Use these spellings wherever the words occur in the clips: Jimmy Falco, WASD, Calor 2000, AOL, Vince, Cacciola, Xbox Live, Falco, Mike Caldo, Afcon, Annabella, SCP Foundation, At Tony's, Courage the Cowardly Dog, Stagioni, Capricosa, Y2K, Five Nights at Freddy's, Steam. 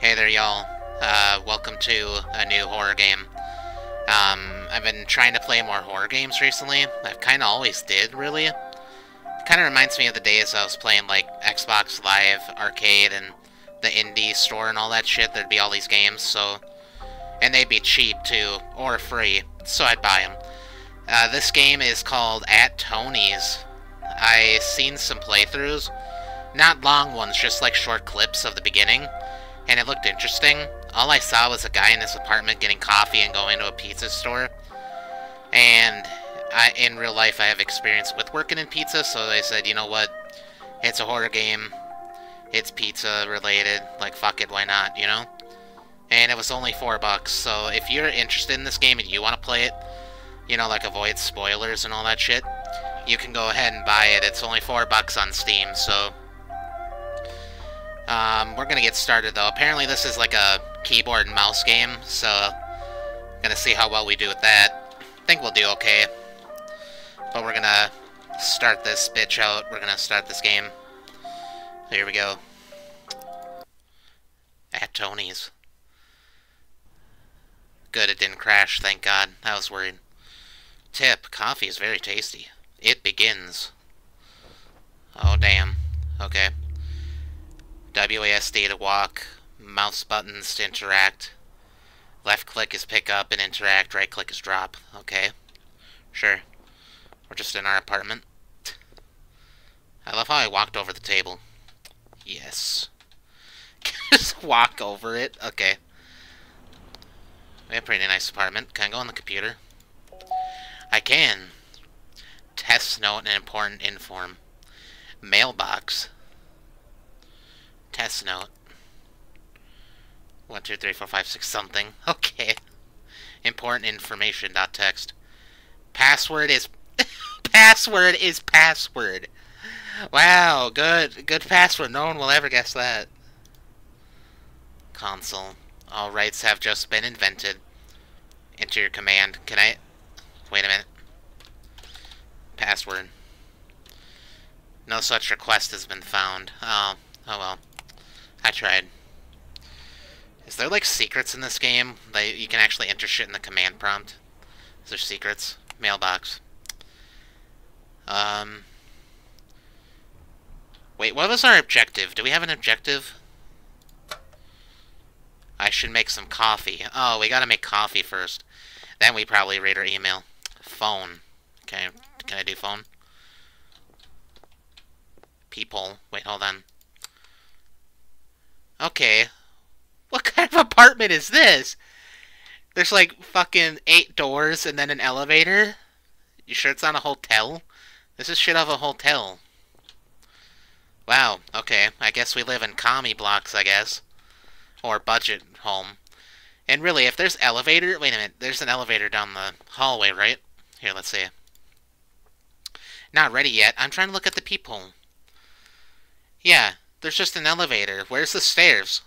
Hey there, y'all. Welcome to a new horror game. I've been trying to play more horror games recently. I've kind of always did, really. It kind of reminds me of the days I was playing, like, Xbox Live Arcade and the indie store and all that shit. There'd be all these games, so... And they'd be cheap, too. Or free. So I'd buy them. This game is called At Tony's. I've seen some playthroughs. Not long ones, just, like, short clips of the beginning. And it looked interesting. All I saw was a guy in his apartment getting coffee and going to a pizza store. And I, in real life, I have experience with working in pizza, so I said, you know what? It's a horror game. It's pizza related. Like, fuck it, why not, you know? And it was only $4, so if you're interested in this game and you want to play it, you know, like, avoid spoilers and all that shit, you can go ahead and buy it. It's only $4 on Steam, so... We're gonna get started, though. Apparently this is like a keyboard and mouse game, so I'm gonna see how well we do with that. I think we'll do okay. But we're gonna start this bitch out. We're gonna start this game. Here we go. At Tony's. Good, it didn't crash, thank God. I was worried. Tip, coffee is very tasty. It begins. Oh, damn. Okay. WASD to walk, mouse buttons to interact, left click is pick up and interact, right click is drop. Okay, sure. We're just in our apartment. I love how I walked over the table. Yes. Just walk over it. Okay. We have a pretty nice apartment. Can I go on the computer? I can. Test note and important inform. Mailbox. Test note. 1, 2, 3, 4, 5, 6 something. Okay. Important information. Text. Password is password is password. Wow, good password. No one will ever guess that. Console. All rights have just been invented. Enter your command. Can I wait a minute? Password. No such request has been found. Oh well. I tried. Is there, like, secrets in this game that you can actually enter shit in the command prompt? Is there secrets? Mailbox. Wait, what was our objective? Do we have an objective? I should make some coffee. Oh, we gotta make coffee first. Then we probably read our email. Phone. Can I do phone? People. Wait, hold on. Okay, what kind of apartment is this? There's like fucking 8 doors and then an elevator? You sure it's not a hotel? This is shit of a hotel. Wow, okay, I guess we live in commie blocks, I guess. Or budget home. And really, if there's elevator... Wait a minute, there's an elevator down the hallway, right? Here, let's see. Not ready yet. I'm trying to look at the peephole. Yeah. There's just an elevator. Where's the stairs?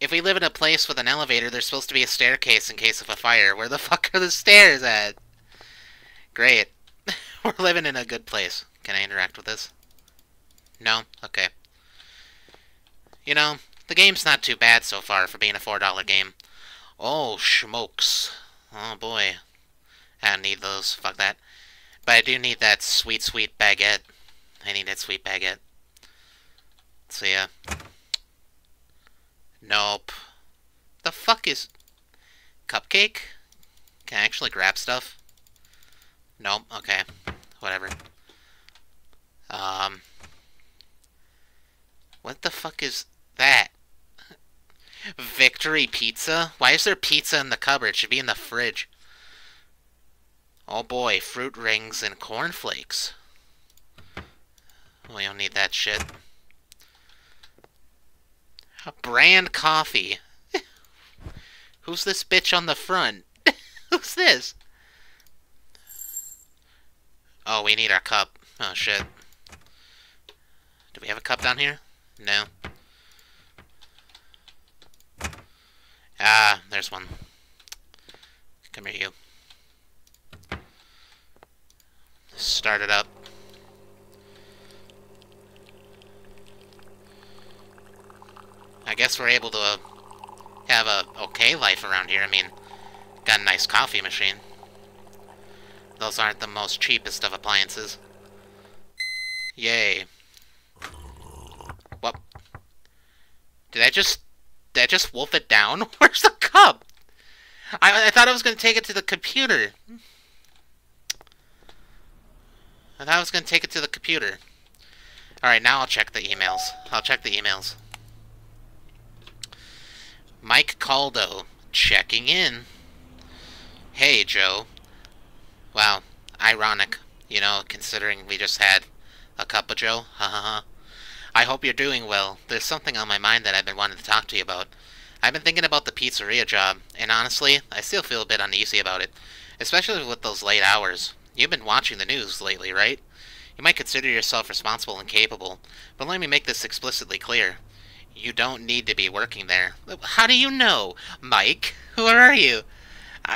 If we live in a place with an elevator, there's supposed to be a staircase in case of a fire. Where the fuck are the stairs at? Great. We're living in a good place. Can I interact with this? No? Okay. You know, the game's not too bad so far for being a $4 game. Oh, schmokes. Oh, boy. I don't need those. Fuck that. But I do need that sweet, sweet baguette. I need that sweet baguette. So yeah. Nope. The fuck is... Cupcake? Can I actually grab stuff? Nope, okay. Whatever. What the fuck is that? Victory pizza? Why is there pizza in the cupboard? It should be in the fridge. Oh boy, fruit rings and cornflakes. We don't need that shit. Brand coffee. Who's this bitch on the front? Who's this? Oh, we need our cup. Oh, shit. Do we have a cup down here? No. Ah, there's one. Come here, you. Start it up. guess we're able to have a okay life around here. I mean, got a nice coffee machine. Those aren't the most cheapest of appliances. Yay. What? Did I just wolf it down? Where's the cup? I thought I was going to take it to the computer. Alright, now I'll check the emails. Mike Caldo, checking in. Hey, Joe. Wow, ironic, you know, considering we just had a cup of Joe. I hope you're doing well. There's something on my mind that I've been wanting to talk to you about. I've been thinking about the pizzeria job, and honestly, I still feel a bit uneasy about it, especially with those late hours. You've been watching the news lately, right? You might consider yourself responsible and capable, but let me make this explicitly clear. You don't need to be working there. How do you know? Mike, who are you?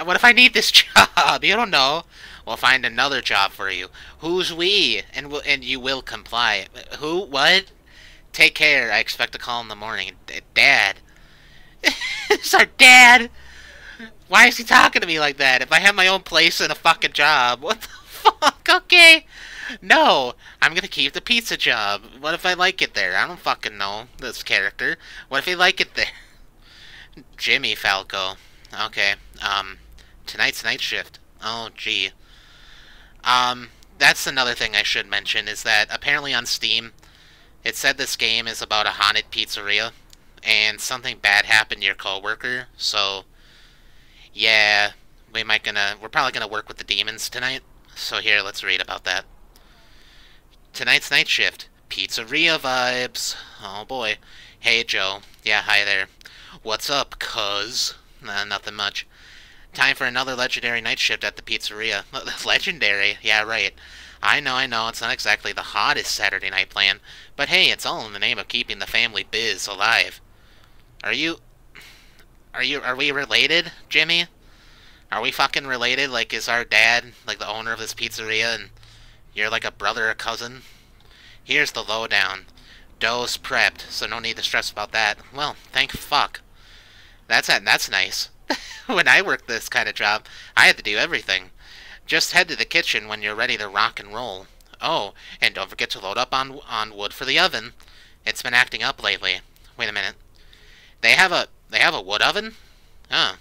What if I need this job? You don't know. We'll find another job for you. Who's we? And you will comply. Who? What? Take care. I expect a call in the morning. Dad. It's our dad. Why is he talking to me like that? If I have my own place and a fucking job. What the fuck? Okay. No. I'm gonna keep the pizza job. What if I like it there? I don't fucking know this character. What if I like it there? Jimmy Falco. Okay, tonight's night shift. Oh, gee. That's another thing I should mention, is that apparently on Steam, it said this game is about a haunted pizzeria, and something bad happened to your coworker, so, yeah, we're probably gonna work with the demons tonight, so here, let's read about that. Tonight's night shift. Pizzeria vibes. Oh, boy. Hey, Joe. Yeah, hi there. What's up, cuz? Nothing much. Time for another legendary night shift at the pizzeria. Legendary? Yeah, right. I know, it's not exactly the hottest Saturday night plan, but hey, it's all in the name of keeping the family biz alive. Are we related, Jimmy? Are we fucking related? Like, is our dad, like, the owner of this pizzeria, and you're like a brother or cousin? Here's the lowdown. Dough's prepped, so no need to stress about that. Well, thank fuck. That's nice. When I worked this kind of job, I had to do everything. Just head to the kitchen when you're ready to rock and roll. Oh, and don't forget to load up on wood for the oven. It's been acting up lately. Wait a minute. They have a wood oven? Huh.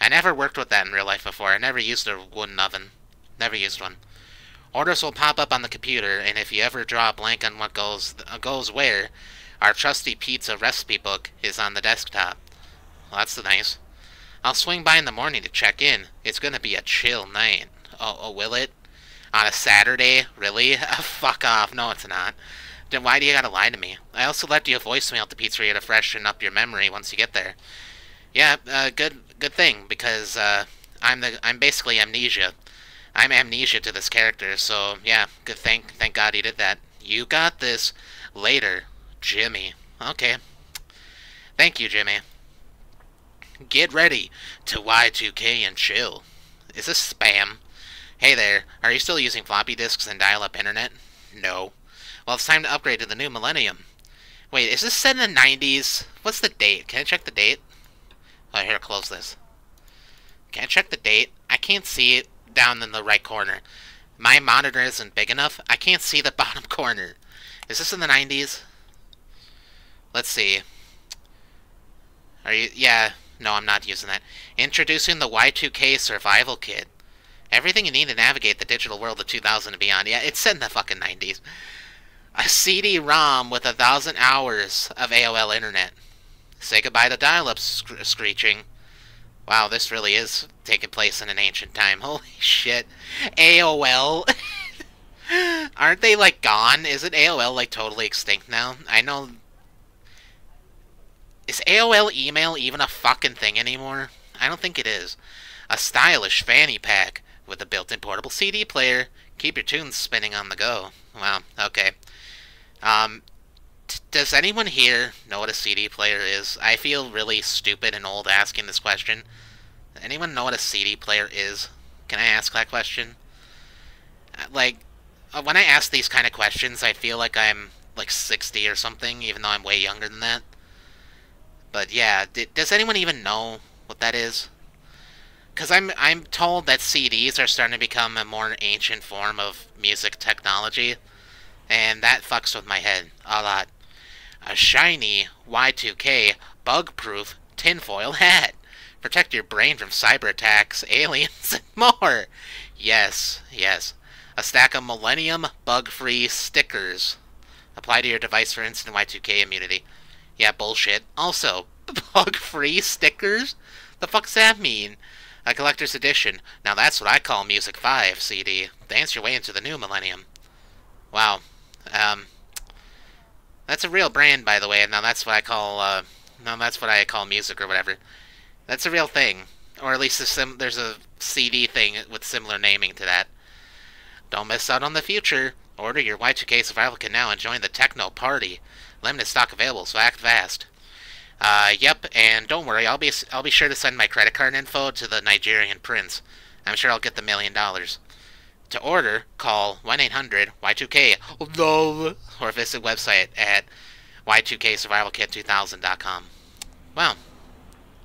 I never worked with that in real life before. I never used a wooden oven. Never used one. Orders will pop up on the computer, and if you ever draw a blank on what goes where, our trusty pizza recipe book is on the desktop. Well, that's nice. I'll swing by in the morning to check in. It's gonna be a chill night. Oh, will it? On a Saturday? Really? Fuck off. No, it's not. Then why do you gotta lie to me? I also left you a voicemail at the pizzeria to freshen up your memory once you get there. Yeah, good thing, because I'm basically amnesia. I'm amnesia to this character, so yeah, good thing. Thank God he did that. You got this. Later, Jimmy. Okay. Thank you, Jimmy. Get ready to Y2K and chill. Is this spam? Hey there, are you still using floppy disks and dial-up internet? No. Well, it's time to upgrade to the new millennium. Wait, is this set in the 90s? What's the date? Can I check the date? Oh, here, close this. Can I check the date? I can't see it down in the right corner. My monitor isn't big enough. I can't see the bottom corner. Is this in the 90s? Let's see. Are you... yeah... no, I'm not using that. Introducing the Y2K Survival Kit. Everything you need to navigate the digital world of 2000 and beyond. Yeah, it's in the fucking 90s. A CD-ROM with 1,000 hours of AOL internet. Say goodbye to dial-up screeching. Wow, this really is taking place in an ancient time. Holy shit. AOL? Aren't they, like, gone? Isn't AOL, like, totally extinct now? I know... is AOL email even a fucking thing anymore? I don't think it is. A stylish fanny pack with a built-in portable CD player. Keep your tunes spinning on the go. Wow, okay. Does anyone here know what a CD player is? I feel really stupid and old asking this question. Does anyone know what a CD player is? Can I ask that question? Like, when I ask these kind of questions, I feel like I'm, like, 60 or something, even though I'm way younger than that. But yeah, does anyone even know what that is? Because I'm told that CDs are starting to become a more ancient form of music technology, and that fucks with my head a lot. A shiny Y2K bug-proof tinfoil hat. Protect your brain from cyber attacks, aliens, and more. Yes, yes. A stack of Millennium bug-free stickers. Apply to your device for instant Y2K immunity. Yeah, bullshit. Also, bug-free stickers? The fuck's that mean? A collector's edition. Now that's what I call Music 5 CD. Dance your way into the new millennium. Wow. That's a real brand, by the way. Now that's what I call, now that's what I call music or whatever. That's a real thing. Or at least there's a CD thing with similar naming to that. Don't miss out on the future. Order your Y2K Survival Kit now and join the techno party. Limited stock available, so act fast. Yep, and don't worry, I'll be sure to send my credit card info to the Nigerian prince. I'm sure I'll get the $1 million. To order, call 1-800-Y2K LOL or visit website at y2ksurvivalkit2000.com. Wow.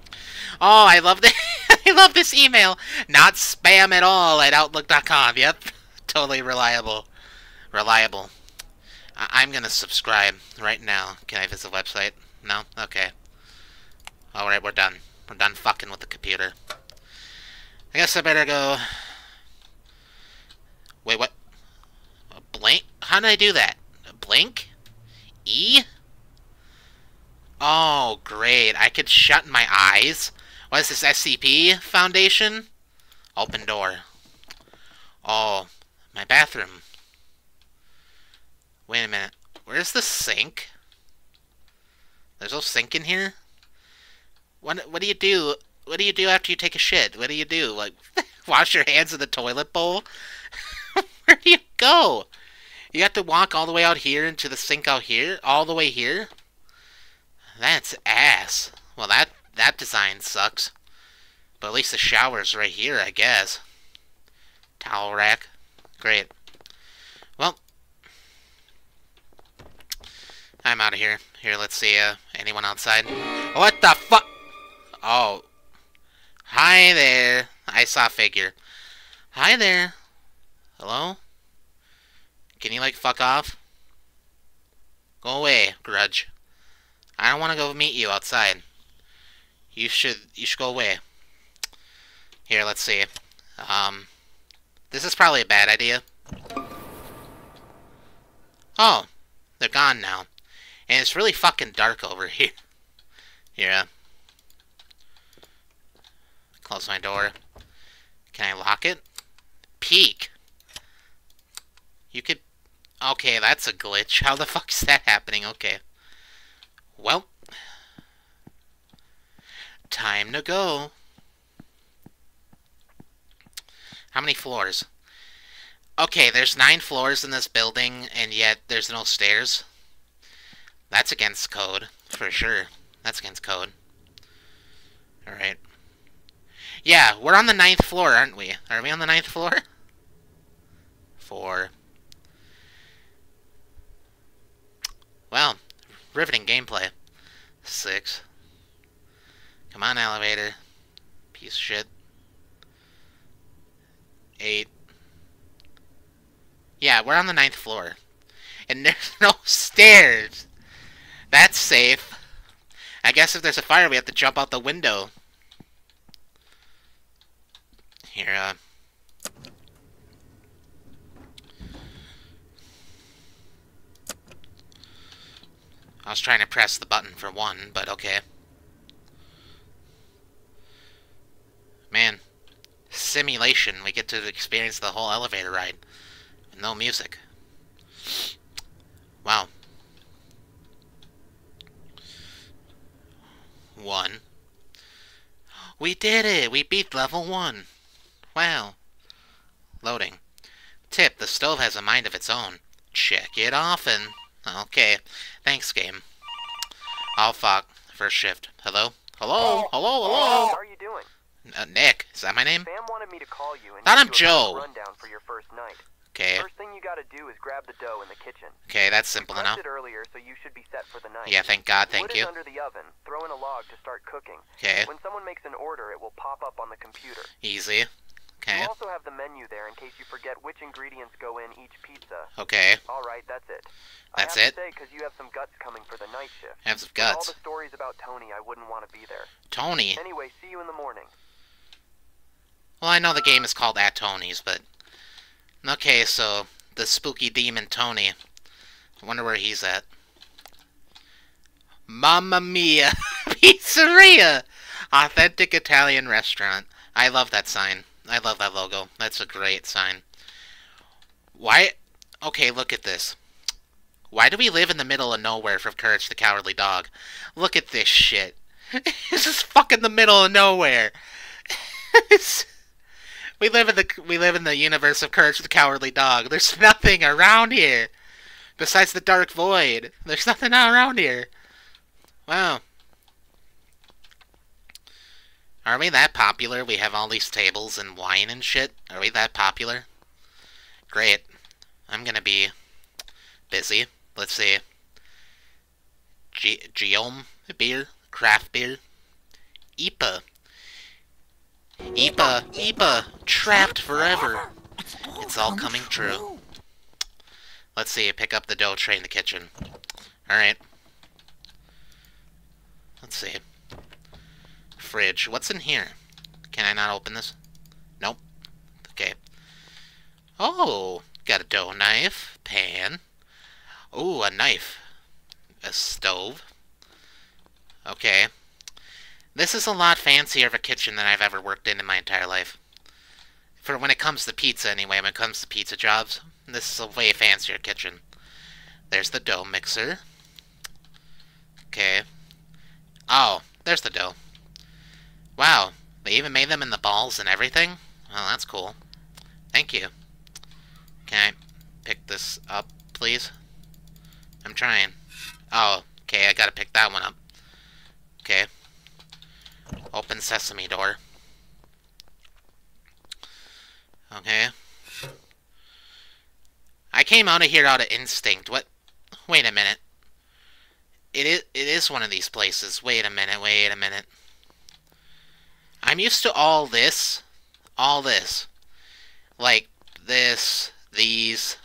Oh, I love this. I love this email. Not spam at all at outlook.com. Yep, totally reliable. Reliable. I'm gonna subscribe right now. Can I visit the website? No? Okay. Alright, we're done. We're done fucking with the computer. I guess I better go... Wait, what? Blink? How did I do that? Blink? E? Oh, great. I could shut my eyes. What is this, SCP Foundation? Open door. Oh, my bathroom. Wait a minute. Where's the sink? There's no sink in here? What do you do? What do you do after you take a shit? What do you do? Like, wash your hands in the toilet bowl? Where do you go? You have to walk all the way out here into the sink out here? All the way here? That's ass. Well, that design sucks. But at least the shower's right here, I guess. Towel rack. Great. Well, I'm out of here. Here, let's see, anyone outside? What the fuck? Oh. Hi there. I saw a figure. Hi there. Hello? Can you, like, fuck off? Go away, grudge. I don't want to go meet you outside. You should go away. Here, let's see. This is probably a bad idea. Oh. They're gone now. And it's really fucking dark over here. Yeah. Close my door. Can I lock it? Peek. You could... Okay, that's a glitch. How the fuck is that happening? Okay. Well. Time to go. How many floors? Okay, there's 9 floors in this building, and yet there's no stairs. That's against code, for sure. That's against code. Alright. Yeah, we're on the 9th floor, aren't we? Are we on the 9th floor? 4. Well, riveting gameplay. 6. Come on, elevator. Piece of shit. 8. Yeah, we're on the 9th floor. And there's no stairs! That's safe. I guess if there's a fire, we have to jump out the window. Here, I was trying to press the button for 1, but okay. Man. Simulation. We get to experience the whole elevator ride. With no music. Wow. 1. We did it! We beat level 1! Wow. Loading. Tip, the stove has a mind of its own. Check it often. Okay. Thanks, game. I'll fuck. First shift. Hello? Hello? Hello? Hello? How are you doing? Nick. Is that my name? Sam wanted me to call you and thought I'm Joe. Okay. First thing you gotta do is grab the dough in the kitchen. Okay, that's simple enough. You pressed it earlier, so you should be set for the night. Yeah, thank God, thank you. Wood is under the oven. Throw in a log to start cooking. Okay. When someone makes an order, it will pop up on the computer. Easy. Okay. You also have the menu there in case you forget which ingredients go in each pizza. Okay. All right, that's it. That's it. I have to say, because you have some guts coming for the night shift. I have some guts. With all the stories about Tony, I wouldn't want to be there. Tony. Anyway, see you in the morning. Well, I know the game is called At Tony's, but okay. So the spooky demon Tony. I wonder where he's at. Mamma Mia Pizzeria, authentic Italian restaurant. I love that sign. I love that logo. That's a great sign. Why? Okay, look at this. Why do we live in the middle of nowhere from Courage the Cowardly Dog? Look at this shit. This is fucking the middle of nowhere. we live in the universe of Courage the Cowardly Dog. There's nothing around here besides the dark void. There's nothing around here. Wow. Are we that popular? We have all these tables and wine and shit. Are we that popular? Great. I'm gonna be busy. Let's see. Geom beer, craft beer, IPA. IPA, IPA, trapped forever. It's all coming true. Let's see. Pick up the dough tray in the kitchen. All right. Let's see. Fridge. What's in here? Can I not open this? Nope. Okay. Oh, got a dough knife, pan. Ooh, a knife. A stove. Okay. This is a lot fancier of a kitchen than I've ever worked in my entire life. For when it comes to pizza, anyway, when it comes to pizza jobs, this is a way fancier kitchen. There's the dough mixer. Okay. Oh, there's the dough. Wow, they even made them in the balls and everything? Well, that's cool. Thank you. Can I pick this up, please? I'm trying. Oh, okay, I gotta pick that one up. Okay. Open sesame door. Okay. I came out of here out of instinct. What? Wait a minute. It is one of these places. Wait a minute, wait a minute. I'm used to all this. All this. Like, this, these,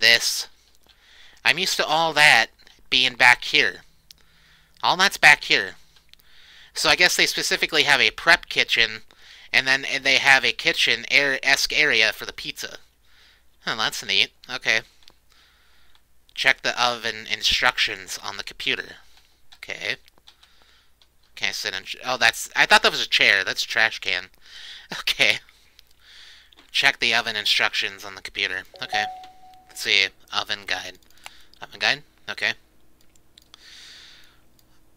this. I'm used to all that being back here. All that's back here. So I guess they specifically have a prep kitchen, and then they have a kitchen-esque area for the pizza. Oh, that's neat. Okay. Check the oven instructions on the computer. Okay. Can I sit in... Oh, that's... I thought that was a chair. That's a trash can. Okay. Check the oven instructions on the computer. Okay. Let's see. Oven guide. Oven guide? Okay.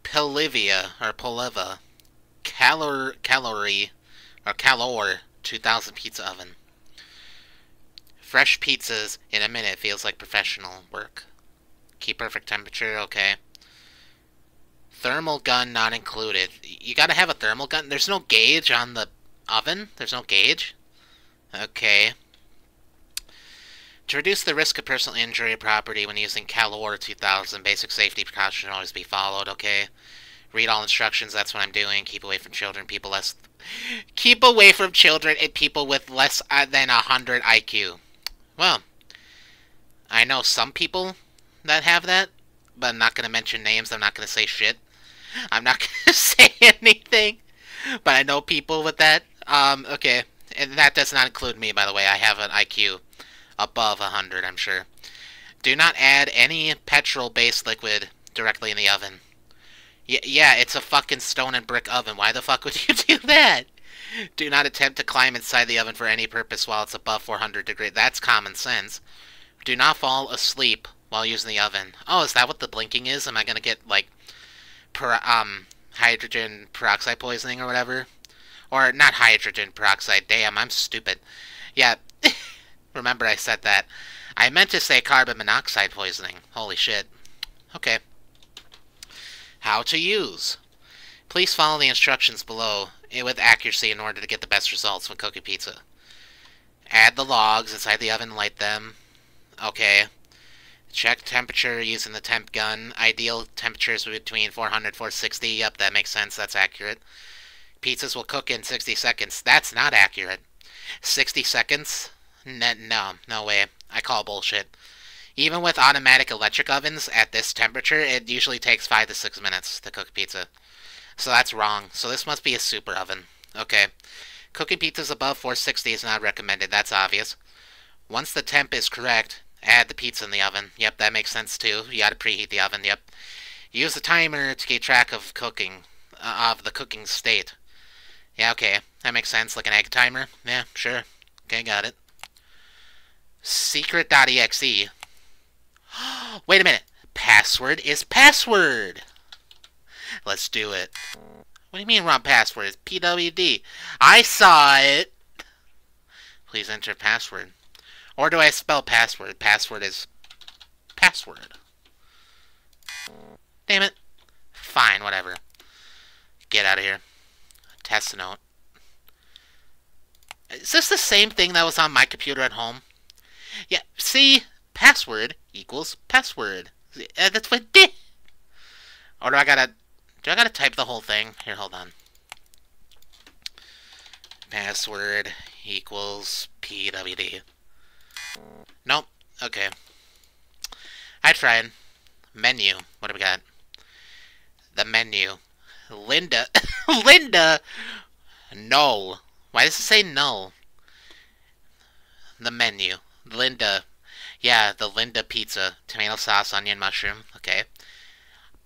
Polivia, or Poleva. Calor 2000 pizza oven. Fresh pizzas in a minute feels like professional work. Keep perfect temperature. Okay. Thermal gun not included. You gotta have a thermal gun. There's no gauge on the oven. There's no gauge. Okay. To reduce the risk of personal injury or property when using Calor 2000, basic safety precautions should always be followed. Okay. Read all instructions. That's what I'm doing. Keep away from children. Keep away from children and people with less than 100 IQ. Well, I know some people that have that, but I'm not gonna mention names. I'm not gonna say shit. I'm not gonna say anything, but I know people with that. Okay, and that does not include me, by the way. I have an IQ above 100, I'm sure. Do not add any petrol-based liquid directly in the oven. Yeah, it's a fucking stone and brick oven. Why the fuck would you do that? Do not attempt to climb inside the oven for any purpose while it's above 400 degrees. That's common sense. Do not fall asleep while using the oven. Oh, is that what the blinking is? Am I gonna get, like, hydrogen peroxide poisoning or whatever? Or, not hydrogen peroxide. Damn, I'm stupid. Yeah, remember I said that. I meant to say carbon monoxide poisoning. Holy shit. Okay. How to use. Please follow the instructions below with accuracy in order to get the best results when cooking pizza. Add the logs inside the oven, light them. Okay. Check temperature using the temp gun. Ideal temperatures between 400 and 460. Yep, that makes sense. That's accurate. Pizzas will cook in 60 seconds. That's not accurate. 60 seconds? No way. I call bullshit. Even with automatic electric ovens at this temperature, it usually takes 5 to 6 minutes to cook pizza. So that's wrong. So this must be a super oven. Okay. Cooking pizzas above 460 is not recommended. That's obvious. Once the temp is correct, add the pizza in the oven. Yep, that makes sense too. You gotta preheat the oven. Yep. Use the timer to keep track of cooking, of the cooking state. Yeah, okay. That makes sense. Like an egg timer? Yeah, sure. Okay, got it. Secret.exe. Wait a minute. Password is password. Let's do it. What do you mean wrong password? It's PWD. I saw it. Please enter password. Or do I spell password? Password is password. Damn it. Fine, whatever. Get out of here. Test note. Is this the same thing that was on my computer at home? Yeah, see? Password equals password. That's what it did. Or do I gotta type the whole thing? Here, hold on. Password equals PWD. Nope. Okay. I tried. Menu. What do we got? The menu. Linda. Linda! Null. Why does it say null? The menu. Linda. Yeah, the Linda pizza. Tomato sauce, onion, mushroom. Okay.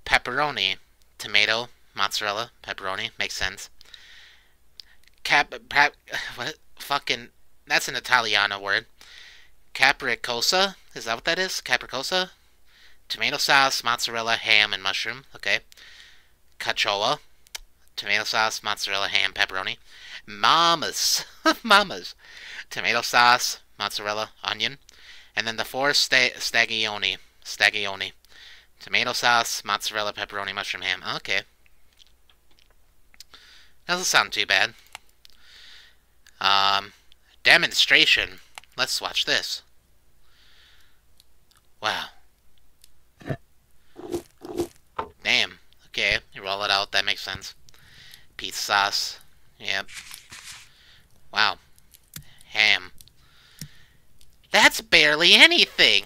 Pepperoni. Tomato, mozzarella, pepperoni. Makes sense. What? Fucking... That's an Italiano word. Capricosa? Is that what that is? Capricosa? Tomato sauce, mozzarella, ham, and mushroom. Okay. Cacciola. Tomato sauce, mozzarella, ham, pepperoni. Mamas. Mamas. Tomato sauce, mozzarella, onion. And then the four stagioni. Stagioni. Tomato sauce, mozzarella, pepperoni, mushroom, ham. Okay. Doesn't sound too bad. Demonstration. Let's watch this. Wow. Damn. Okay, you roll it out. That makes sense. Pizza sauce. Yep. Wow. Ham. That's barely anything.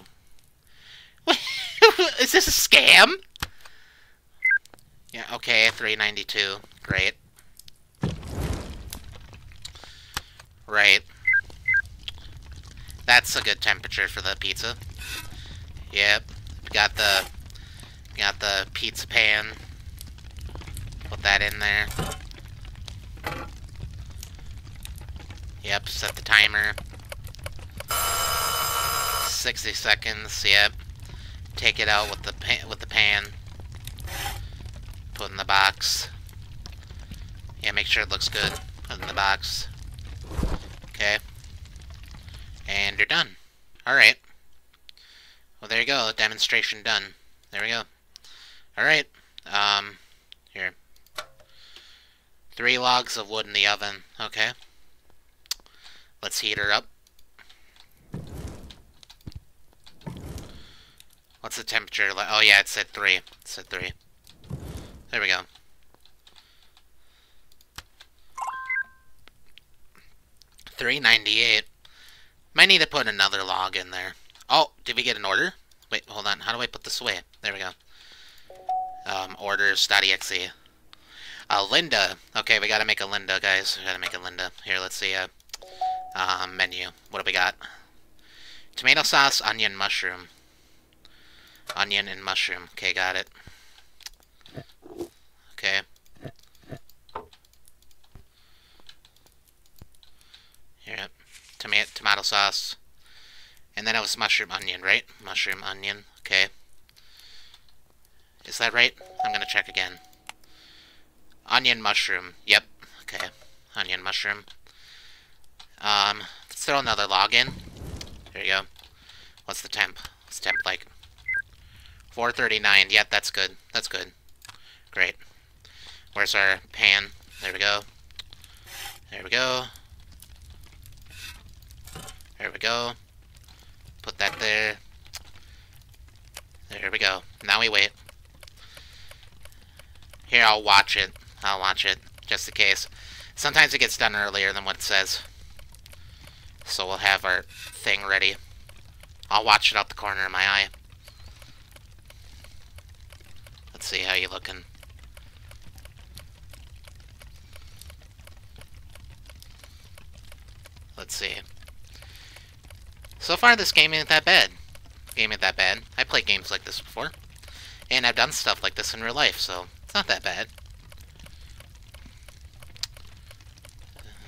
Is this a scam? Yeah, okay, $3.92. Great. Right. That's a good temperature for the pizza. Yep. Got the pizza pan. Put that in there. Yep, set the timer. 60 seconds, yep. Take it out with the pan. Put in the box. Yeah, make sure it looks good. Put in the box. Okay. And you're done. Alright. Well, there you go. Demonstration done. There we go. Alright. Here. 3 logs of wood in the oven. Okay. Let's heat her up. What's the temperature? Oh yeah, it said 3. It said 3. There we go. $3.98. Might need to put another log in there. Oh, did we get an order? Wait, hold on. How do I put this away? There we go. Orders.exe. Linda. Okay, we gotta make a Linda, guys. We gotta make a Linda. Here, let's see. Menu. What do we got? Tomato sauce, onion, mushroom. Onion and mushroom. Okay, got it. Okay. Here, tomato sauce. And then it was mushroom, onion, right? Mushroom, onion. Okay. Is that right? I'm gonna check again. Onion, mushroom. Yep. Okay. Onion, mushroom. Let's throw another log in. There you go. What's the temp? What's temp like? 439. Yep, that's good. That's good. Great. Where's our pan? There we go. There we go. There we go. Put that there. There we go. Now we wait. Here, I'll watch it. I'll watch it, just in case. Sometimes it gets done earlier than what it says. So we'll have our thing ready. I'll watch it out the corner of my eye. Let's see how you're looking. Let's see. So far, this game ain't that bad. Game ain't that bad. I played games like this before. And I've done stuff like this in real life, so it's not that bad.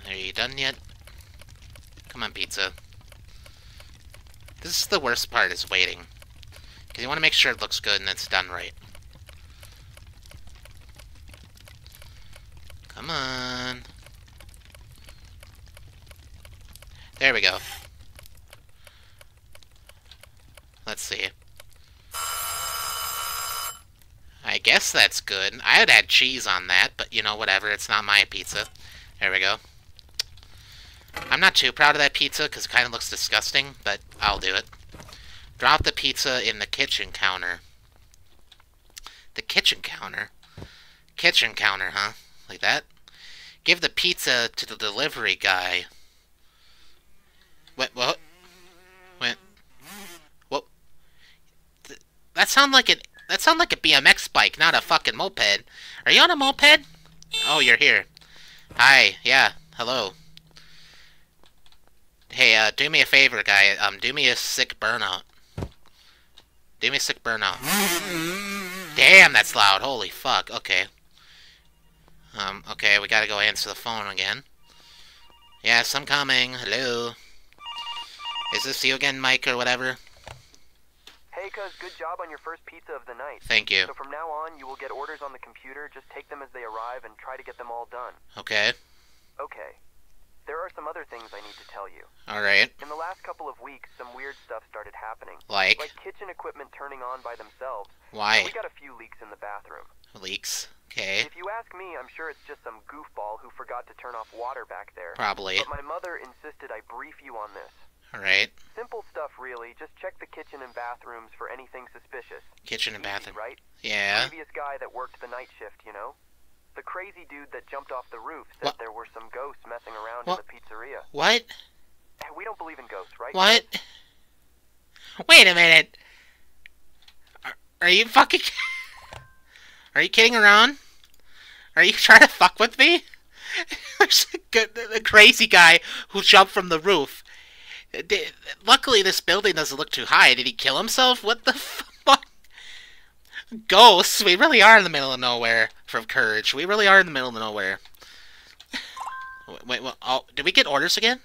Are you done yet? Come on, pizza. This is the worst part, is waiting. Because you want to make sure it looks good and it's done right. Come on. There we go. Let's see. I guess that's good. I would add cheese on that, but you know, whatever. It's not my pizza. There we go. I'm not too proud of that pizza because it kind of looks disgusting, but I'll do it. Drop the pizza in the kitchen counter. The kitchen counter? Kitchen counter, huh? Like that? Give the pizza to the delivery guy. What? What? What? What? That sound like an... That sound like a BMX bike, not a fucking moped. Are you on a moped? Oh, you're here. Hi. Yeah. Hello. Hey, do me a favor, guy. Do me a sick burnout. Do me a sick burnout. Damn, that's loud. Holy fuck. Okay. Okay, we gotta go answer the phone again. Yes, I'm coming. Hello. Is this you again, Mike, or whatever? Hey, cuz, good job on your first pizza of the night. Thank you. So from now on, you will get orders on the computer. Just take them as they arrive and try to get them all done. Okay. Okay. There are some other things I need to tell you. Alright. In the last couple of weeks, some weird stuff started happening. Like? Like kitchen equipment turning on by themselves. Why? We got a few leaks in the bathroom. Leaks? Okay. If you ask me, I'm sure it's just some goofball who forgot to turn off water back there. Probably. But my mother insisted I brief you on this. Alright. Simple stuff, really. Just check the kitchen and bathrooms for anything suspicious. Kitchen and bathroom. Easy, right? Yeah. The previous guy that worked the night shift, you know? The crazy dude that jumped off the roof said there were some ghosts messing around in the pizzeria. What? We don't believe in ghosts, right? What? Wait a minute. Are you fucking... Are you kidding around? Are you trying to fuck with me? There's a crazy guy who jumped from the roof. Luckily, this building doesn't look too high. Did he kill himself? What the fuck? Ghosts. We really are in the middle of nowhere from Courage. We really are in the middle of nowhere. Wait, what? Oh, did we get orders again?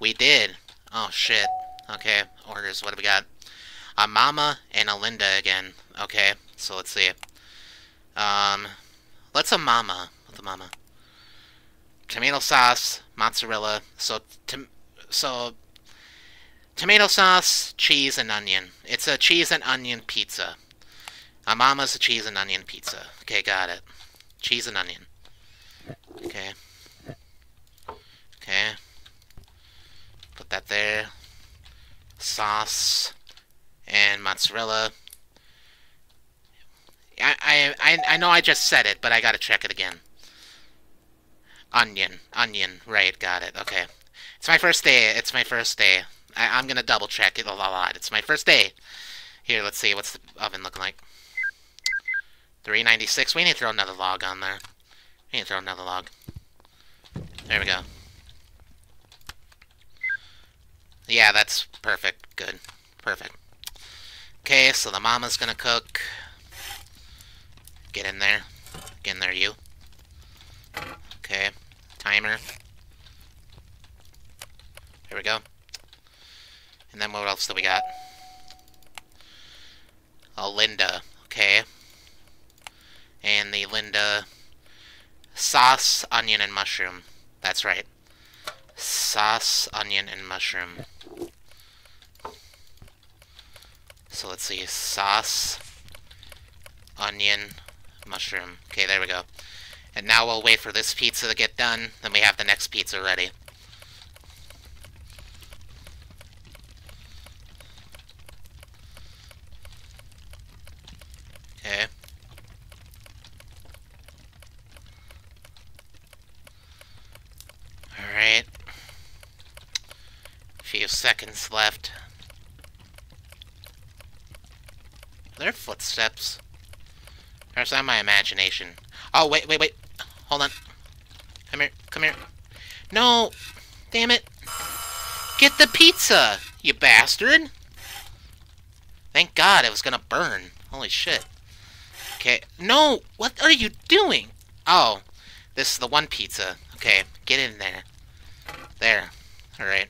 We did. Oh, shit. Okay, orders. What do we got? A Mama and a Linda again. Okay, so let's see. Let's a Mama. What's a Mama? Tomato sauce, mozzarella. So, tomato sauce, cheese, and onion. It's a cheese and onion pizza. A Mama's a cheese and onion pizza. Okay, got it. Cheese and onion. Okay. Okay. Put that there. Sauce. And mozzarella. I know I just said it, but I gotta check it again. Onion. Onion. Right, got it. Okay. It's my first day. It's my first day. I'm gonna double check it a lot. It's my first day. Here, let's see. What's the oven looking like? 396. We need to throw another log on there. We need to throw another log. There we go. Yeah, that's perfect. Good. Perfect. Okay, so the Mama's gonna cook. Get in there. Get in there, you. Okay. Timer. There we go. And then what else do we got? A Linda. Okay. And the Linda... Sauce, onion, and mushroom. That's right. Sauce, onion, and mushroom. So let's see. Sauce, onion, mushroom. Okay, there we go. And now we'll wait for this pizza to get done. Then we have the next pizza ready. few seconds left. There are footsteps. Or is that my imagination? Oh, wait, wait, wait. Hold on. Come here, come here. No! Damn it! Get the pizza, you bastard! Thank God it was gonna burn. Holy shit. Okay. No! What are you doing? Oh. This is the one pizza. Okay. Get in there. There. Alright.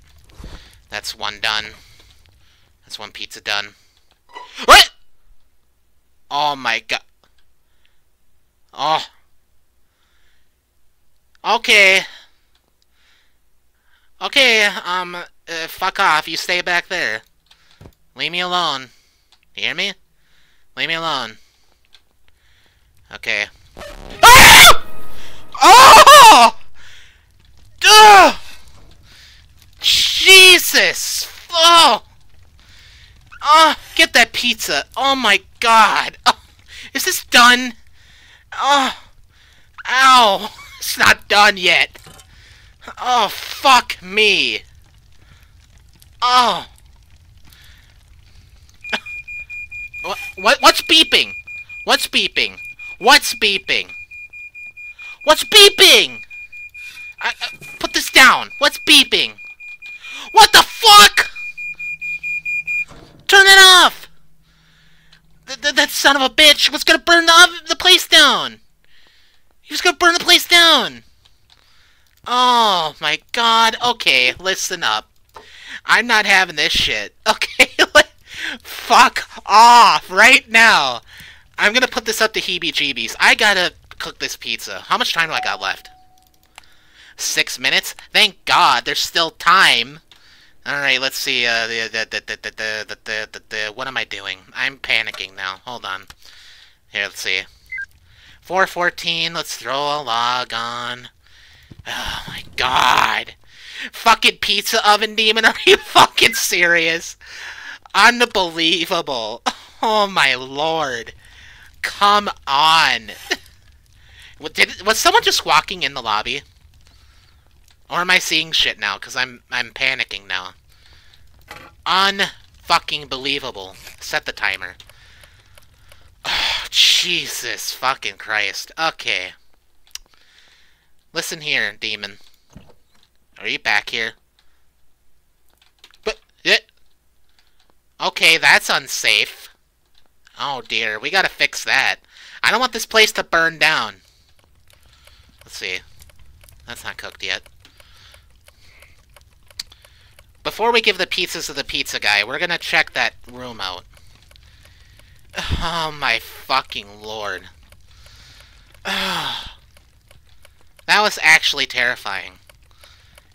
That's one done. That's one pizza done. What? Oh my God. Oh. Okay. Okay, fuck off. You stay back there. Leave me alone. You hear me? Leave me alone. Okay. Ah! Oh! Ugh! Jesus! Oh! Oh! Get that pizza! Oh my God! Oh, is this done? Oh! Ow! It's not done yet. Oh, fuck me. Oh. What's beeping? What's beeping? What's beeping? What's beeping? I put this down. What's beeping? What the fuck? Turn that off. That son of a bitch was gonna burn the place down. He was gonna burn the place down. Oh my God. Okay, listen up. I'm not having this shit. Okay, fuck off right now. I'm gonna put this up to heebie-jeebies. I gotta cook this pizza. How much time do I got left? 6 minutes? Thank God, there's still time. Alright, let's see. What am I doing? I'm panicking now. Hold on. Here, let's see. 4:14, let's throw a log on. Oh my God. Fucking pizza oven demon, are you fucking serious? Unbelievable. Oh my Lord. Come on. Was someone just walking in the lobby? Or am I seeing shit now? Because I'm panicking now. Unfucking believable. Set the timer. Oh, Jesus fucking Christ. Okay. Listen here, demon. Are you back here? But it. Okay, that's unsafe. Oh dear, we gotta fix that. I don't want this place to burn down. Let's see. That's not cooked yet. Before we give the pizzas to the pizza guy, we're gonna check that room out. Oh my fucking Lord. That was actually terrifying.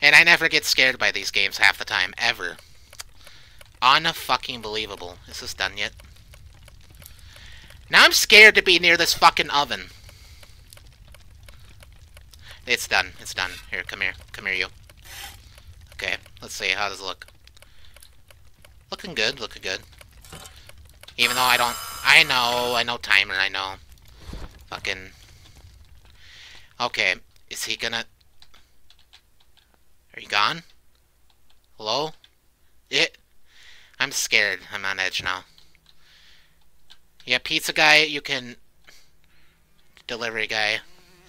And I never get scared by these games half the time, ever. Un-fucking-believable. Is this done yet? Now I'm scared to be near this fucking oven. It's done. It's done. Here, come here. Come here, you. Okay, let's see. How does it look? Looking good. Looking good. Even though I don't... I know timer. I know. Fucking... Okay, is he gonna... Are you gone? Hello? It. I'm scared. I'm on edge now. Yeah, pizza guy, you can... Delivery guy.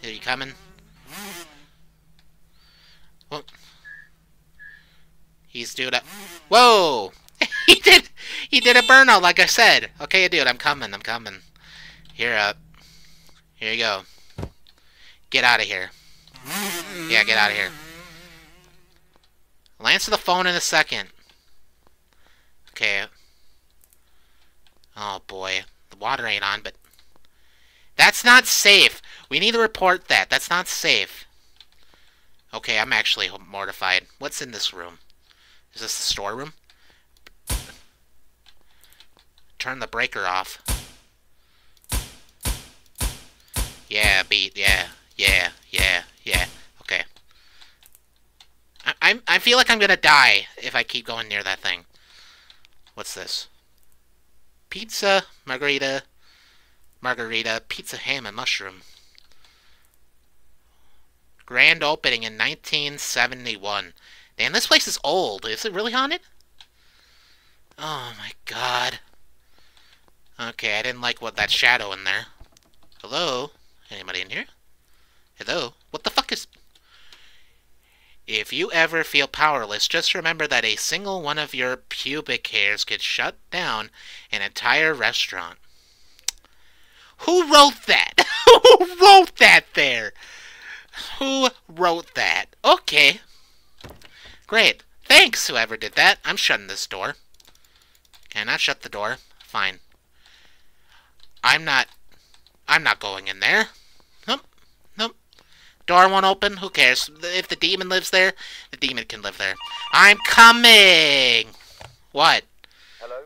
Are you coming? Well... He's due to... Whoa! He did a burnout, like I said. Okay, dude, I'm coming. I'm coming. Here up. Here you go. Get out of here. Yeah, get out of here. I'll answer the phone in a second. Okay. Oh, boy. The water ain't on, but... That's not safe. We need to report that. That's not safe. Okay, I'm actually mortified. What's in this room? Is this the storeroom? Turn the breaker off. Yeah, beat. Yeah. Yeah, yeah, yeah. Okay. I feel like I'm gonna die if I keep going near that thing. What's this? Pizza, margarita, pizza, ham, and mushroom. Grand opening in 1971. Damn, this place is old. Is it really haunted? Oh my god. Okay, I didn't like what that shadow in there. Hello? Anybody in here? Hello? What the fuck is... If you ever feel powerless, just remember that a single one of your pubic hairs could shut down an entire restaurant. Who wrote that? Who wrote that there? Who wrote that? Okay. Great. Thanks, whoever did that. I'm shutting this door. Can I shut the door? Fine. I'm not going in there. Nope. Nope. Door won't open. Who cares? If the demon lives there, the demon can live there. I'm coming! What? Hello?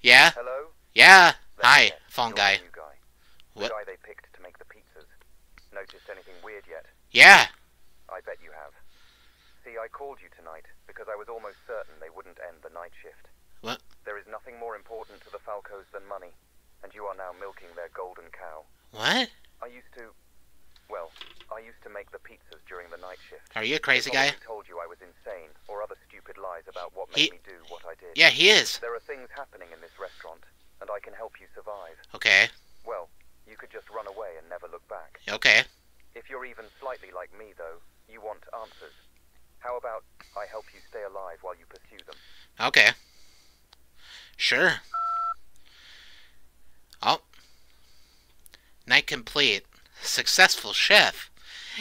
Yeah? Hello? Yeah. Hi, phone guy. What? The guy they picked to make the pizzas. Noticed anything weird yet? Yeah. I bet you have. See, I called you tonight because I was almost certain they wouldn't end the night shift. What? There is nothing more important to the Falcos than money. And you are now milking their golden cow. What? I used to make the pizzas during the night shift. Are you a crazy guy? I told you I was insane or other stupid lies about what made me do what I did. Yeah, he is. There are things happening in this restaurant, and I can help you survive. Okay. Well, you could just run away and never look back. Okay. If you're even slightly like me, though, you want answers. How about I help you stay alive while you pursue them? Okay. Sure. Oh. Night complete. Successful chef.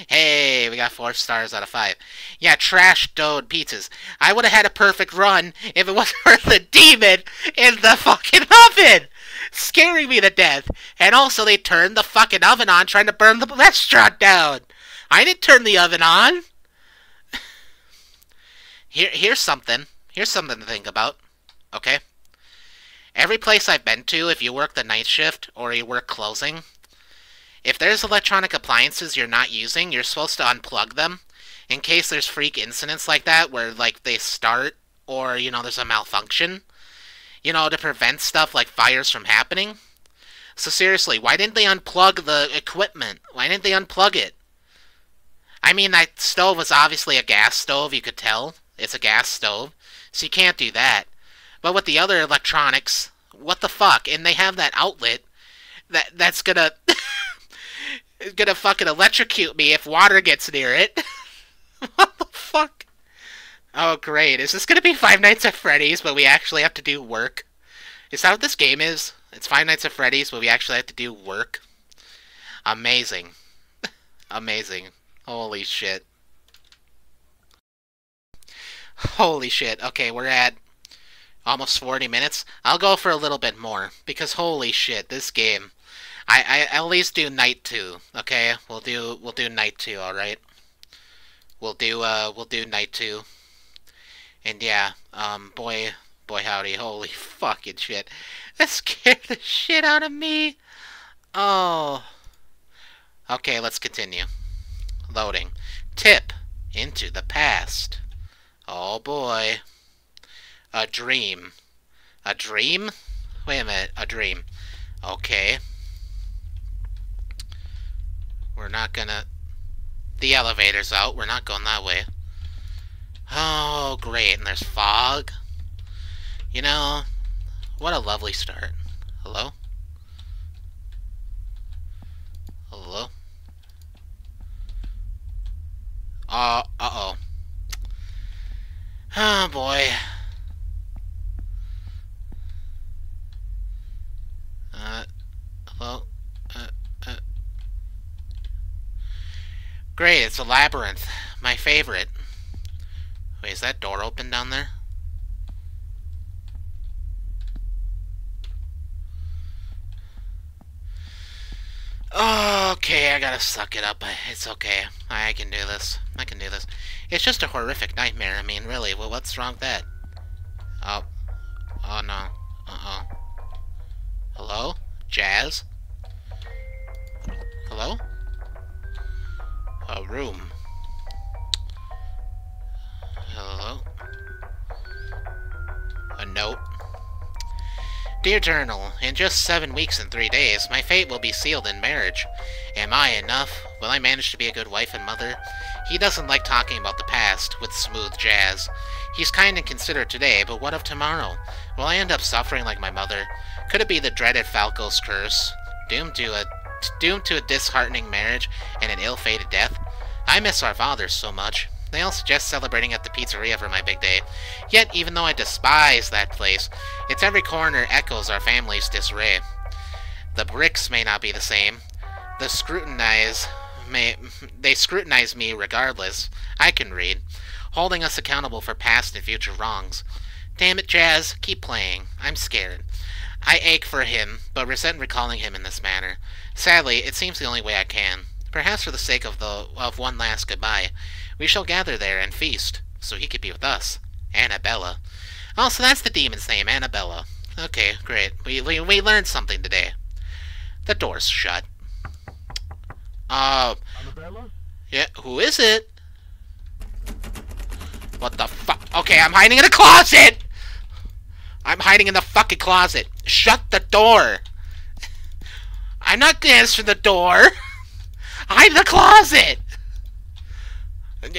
Hey, we got 4 stars out of 5. Yeah, trash doughed pizzas. I would have had a perfect run if it wasn't for the demon in the fucking oven! Scaring me to death. And also they turned the fucking oven on trying to burn the restaurant down. I didn't turn the oven on. Here's something. Here's something to think about. Okay? Every place I've been to, if you work the night shift or you work closing, if there's electronic appliances you're not using, you're supposed to unplug them in case there's freak incidents like that where, like, they start or, you know, there's a malfunction, you know, to prevent stuff like fires from happening. So seriously, why didn't they unplug the equipment? Why didn't they unplug it? I mean, that stove was obviously a gas stove, you could tell. It's a gas stove, so you can't do that. But with the other electronics, what the fuck? And they have that outlet that's gonna gonna fucking electrocute me if water gets near it. What the fuck? Oh great, is this gonna be Five Nights at Freddy's, but we actually have to do work? Is that what this game is? It's Five Nights at Freddy's, but we actually have to do work. Amazing. Amazing. Holy shit. Holy shit. Okay, we're at almost 40 minutes. I'll go for a little bit more, because holy shit, this game. I at least do night 2, okay? We'll do night 2, alright? We'll do night 2. And yeah, boy howdy, holy fucking shit. That scared the shit out of me. Oh. Okay, let's continue. Loading. Tip into the past. Oh boy. A dream. A dream? Wait a minute. A dream. Okay. We're not gonna... The elevator's out. We're not going that way. Oh, great. And there's fog. You know, what a lovely start. Hello? Hello? Uh-oh. Oh, boy. Hello? Great, it's a labyrinth. My favorite. Wait, is that door open down there? Oh, okay, I gotta suck it up. It's okay. I can do this. I can do this. It's just a horrific nightmare. I mean, really, well, what's wrong with that? Oh. Oh, no. Uh-oh. Hello? Jazz? Hello? A room. Hello? A note. Dear Journal, in just 7 weeks and 3 days, my fate will be sealed in marriage. Am I enough? Will I manage to be a good wife and mother? He doesn't like talking about the past with smooth jazz. He's kind and considerate today, but what of tomorrow? Will I end up suffering like my mother? Could it be the dreaded Falco's curse? Doomed to a disheartening marriage and an ill-fated death? I miss our fathers so much. They all suggest celebrating at the pizzeria for my big day. Yet, even though I despise that place, its every corner echoes our family's disarray. The bricks may not be the same. They scrutinize me regardless. I can read, holding us accountable for past and future wrongs. Damn it, Jazz, keep playing. I'm scared. I ache for him, but resent recalling him in this manner. Sadly, it seems the only way I can. Perhaps for the sake of one last goodbye, we shall gather there and feast, so he could be with us. Annabella. Also, that's the demon's name, Annabella. Okay, great. We learned something today. The door's shut. Annabella? Yeah, who is it? What the fuck? Okay, I'm hiding in a closet! I'm hiding in the fucking closet. Shut the door! I'm not gonna answer the door! I'm in the closet!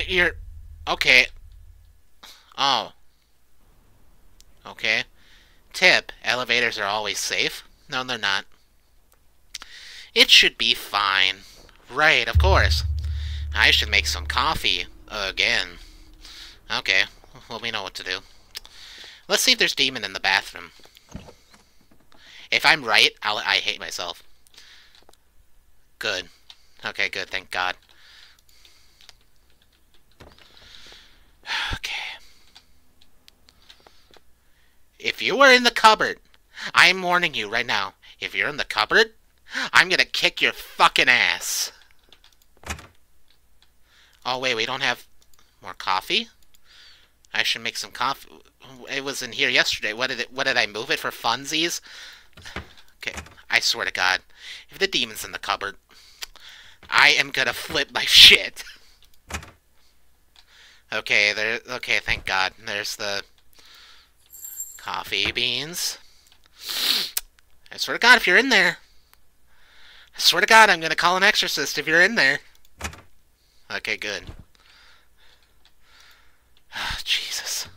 You're... okay. Oh. Okay. Tip. Elevators are always safe. No, they're not. It should be fine. Right, of course. I should make some coffee. Again. Okay. Well, we know what to do. Let's see if there's demon in the bathroom. If I'm right, I hate myself. Good. Okay, good. Thank God. Okay. If you were in the cupboard, I'm warning you right now. If you're in the cupboard, I'm gonna kick your fucking ass. Oh, wait, we don't have more coffee? I should make some coffee. It was in here yesterday. What did I move it for funsies? Okay, I swear to God. If the demon's in the cupboard, I am gonna flip my shit. Okay, okay, thank God. There's the coffee beans. I swear to God, if you're in there. I swear to God, I'm gonna call an exorcist if you're in there. Okay, good. Oh, Jesus.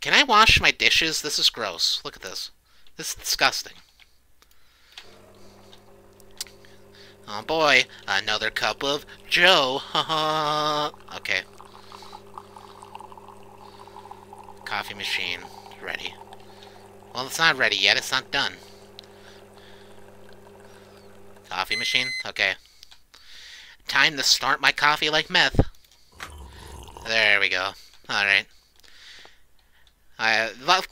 Can I wash my dishes? This is gross. Look at this. This is disgusting. Oh boy, another cup of Joe. Okay. Coffee machine ready. Well, it's not ready yet. It's not done. Coffee machine? Okay. Time to snort my coffee like meth. There we go. Alright.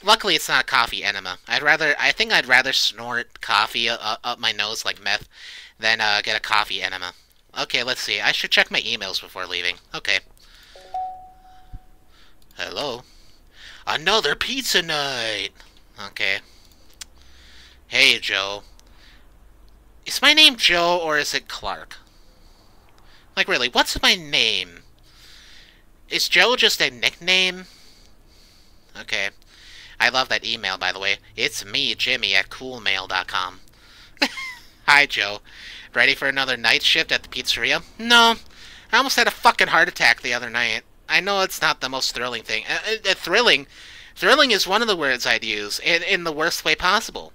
Luckily, it's not a coffee enema. I think I'd rather snort coffee up my nose like meth than get a coffee enema. Okay, let's see. I should check my emails before leaving. Okay. Hello? Another pizza night! Okay. Hey, Joe. Is my name Joe or is it Clark? Like, really, what's my name? Is Joe just a nickname? Okay. I love that email, by the way. It's me, Jimmy, at coolmail.com. Hi, Joe. Ready for another night shift at the pizzeria? No. I almost had a fucking heart attack the other night. I know it's not the most thrilling thing. Thrilling is one of the words I'd use in the worst way possible.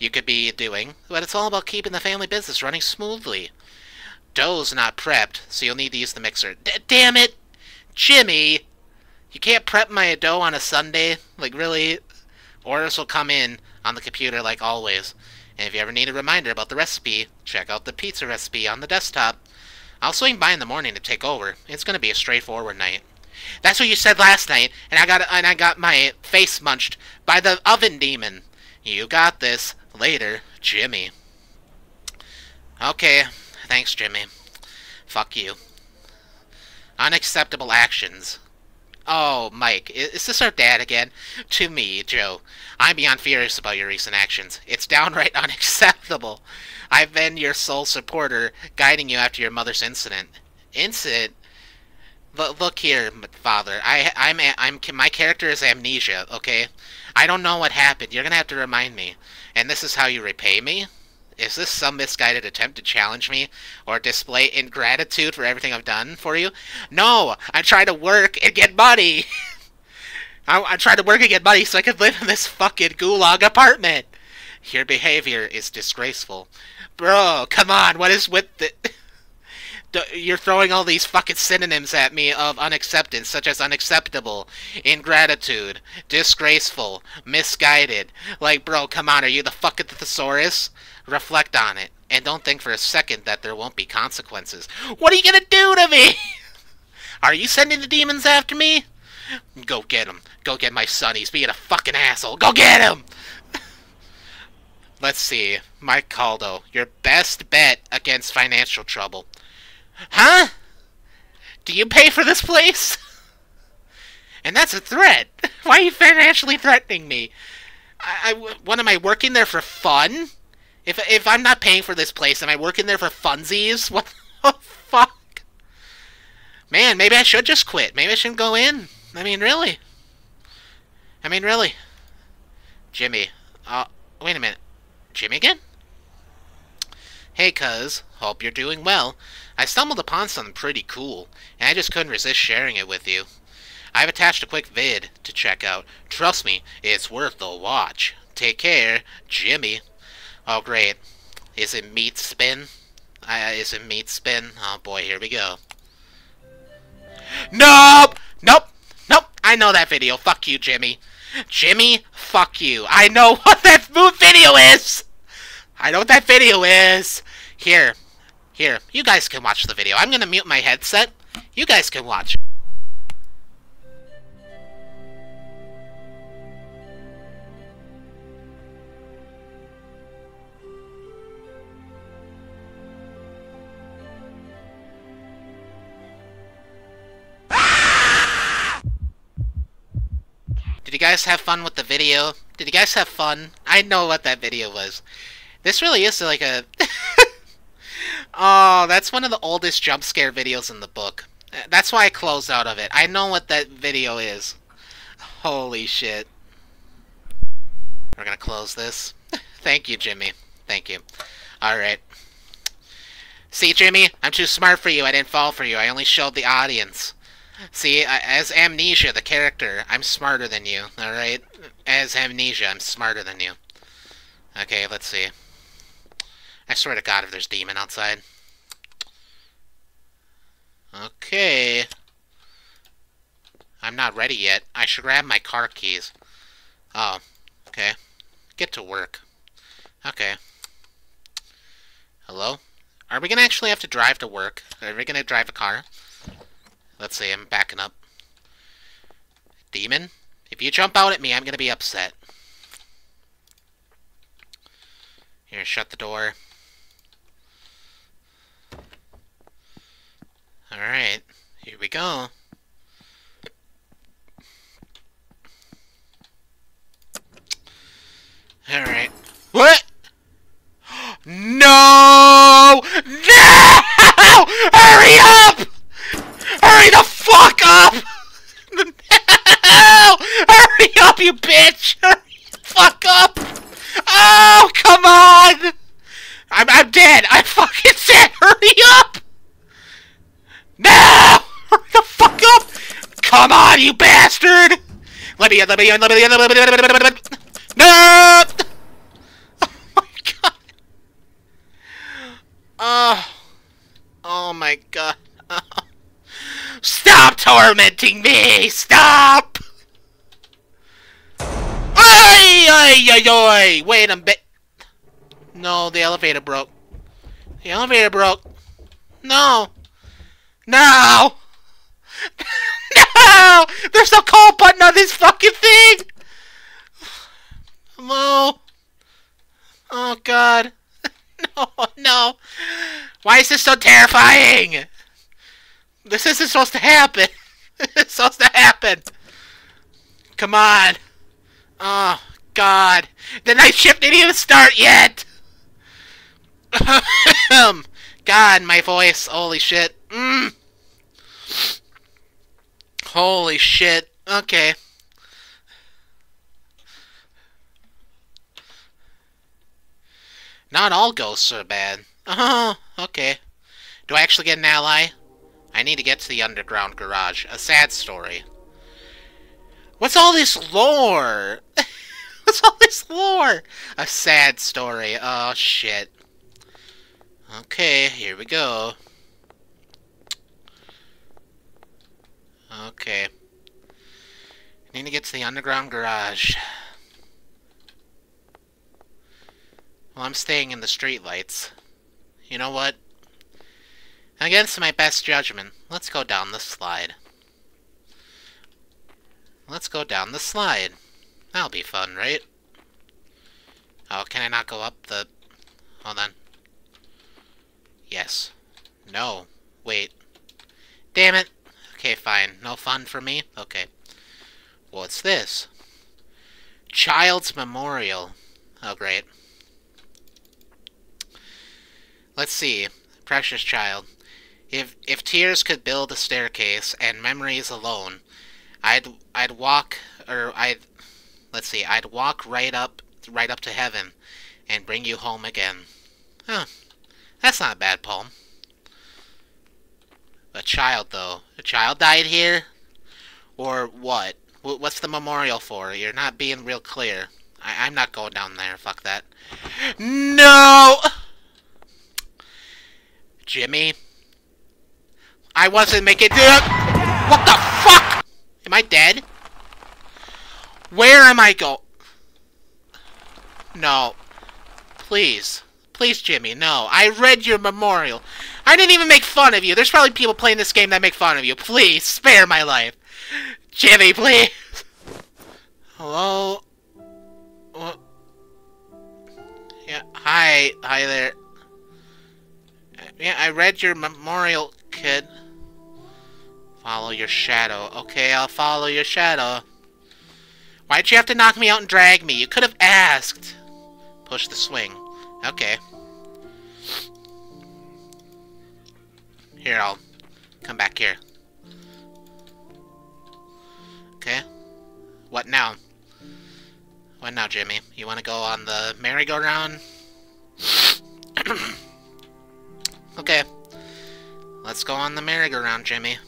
You could be doing, but it's all about keeping the family business running smoothly. Dough's not prepped, so you'll need to use the mixer. Damn it! Jimmy! You can't prep my dough on a Sunday. Like, really? Orders will come in on the computer like always. And if you ever need a reminder about the recipe, check out the pizza recipe on the desktop. I'll swing by in the morning to take over. It's gonna be a straightforward night. That's what you said last night, and I got my face munched by the oven demon. You got this. Later, Jimmy. Okay, thanks, Jimmy. Fuck you. Unacceptable actions. Oh, Mike, is this our dad again? To me, Joe. I'm beyond furious about your recent actions. It's downright unacceptable. I've been your sole supporter, guiding you after your mother's incident. Look here, father. My character is amnesia. Okay, I don't know what happened. You're gonna have to remind me. And this is how you repay me? Is this some misguided attempt to challenge me or display ingratitude for everything I've done for you? No, I try to work and get money. I tried to work and get money so I could live in this fucking gulag apartment. Your behavior is disgraceful. Bro, come on, what is with the... You're throwing all these fucking synonyms at me of unacceptance, such as unacceptable, ingratitude, disgraceful, misguided. Like, bro, come on, are you the fucking thesaurus? Reflect on it, and don't think for a second that there won't be consequences. What are you gonna do to me? Are you sending the demons after me? Go get him. Go get my son. He's being a fucking asshole. Go get him! Let's see. Mike Caldo, your best bet against financial trouble. Huh? Do you pay for this place? And that's a threat. Why are you financially threatening me? What, am I working there for fun? If I'm not paying for this place, am I working there for funsies? What the fuck? Man, maybe I should just quit. Maybe I shouldn't go in. I mean, really. Jimmy. Wait a minute. Jimmy again? Hey, cuz. Hope you're doing well. I stumbled upon something pretty cool, and I just couldn't resist sharing it with you. I've attached a quick vid to check out. Trust me, it's worth the watch. Take care, Jimmy. Oh, great. Is it meat spin? Is it meat spin? Oh, boy, here we go. Nope! Nope! Nope! I know that video. Fuck you, Jimmy. Jimmy, fuck you. I know what that video is! I know what that video is! Here, you guys can watch the video. I'm gonna mute my headset. You guys can watch. Did you guys have fun with the video? Did you guys have fun? I know what that video was. This really is like a... Oh, that's one of the oldest jump scare videos in the book. That's why I closed out of it. I know what that video is. Holy shit. We're gonna close this. Thank you, Jimmy. Thank you. Alright. See, Jimmy? I'm too smart for you. I didn't fall for you. I only showed the audience. See, as Amnesia, the character, I'm smarter than you, alright? As Amnesia, I'm smarter than you. Okay, let's see. I swear to God if there's demon outside. Okay. I'm not ready yet. I should grab my car keys. Oh, okay. Get to work. Okay. Hello? Are we gonna actually have to drive to work? Are we gonna drive a car? Let's see, I'm backing up. Demon, if you jump out at me, I'm gonna be upset. Here, shut the door. Alright, here we go. Alright. What? No! No! Hurry up! Hurry the fuck up! No! Hurry up, you bitch! Hurry the fuck up! Oh, come on! I'm dead! I'm fucking dead! Hurry up! No! Hurry the fuck up! Come on, you bastard! Let me in. No! Oh my god. Oh my god. Stop tormenting me! Stop! Ay, ay, ay, ay. Wait a bit. No, the elevator broke. The elevator broke. No. No! No! There's no call button on this fucking thing! Hello? Oh god. No, no. Why is this so terrifying? This isn't supposed to happen. It's supposed to happen. Come on. Oh, God. The night shift didn't even start yet. God, my voice. Holy shit. Holy shit. Okay. Not all ghosts are bad. Oh, okay. Do I actually get an ally? I need to get to the underground garage. A sad story. What's all this lore? What's all this lore? A sad story. Oh, shit. Okay, here we go. Okay. I need to get to the underground garage. Well, I'm staying in the streetlights. You know what? Against my best judgment, let's go down the slide. Let's go down the slide. That'll be fun, right? Oh, can I not go up the... Hold on. Yes. No. Wait. Damn it. Okay, fine. No fun for me? Okay. What's this? Child's Memorial. Oh, great. Let's see. Precious child. If tears could build a staircase and memories alone, I'd walk right up to heaven and bring you home again. Huh. That's not a bad poem. A child, though. A child died here? Or what? What's the memorial for? You're not being real clear. I'm not going down there. Fuck that. No! Jimmy? I wasn't making... What the fuck? Am I dead? Where am I go? No. Please. Please, Jimmy, no. I read your memorial. I didn't even make fun of you. There's probably people playing this game that make fun of you. Please, spare my life. Jimmy, please. Hello? What? Yeah, hi. Hi there. Yeah, I read your memorial, kid. Follow your shadow. Okay, I'll follow your shadow. Why'd you have to knock me out and drag me? You could have asked. Push the swing. Okay. Here, I'll come back here. Okay. What now? What now, Jimmy? You want to go on the merry-go-round? Okay. Let's go on the merry-go-round, Jimmy.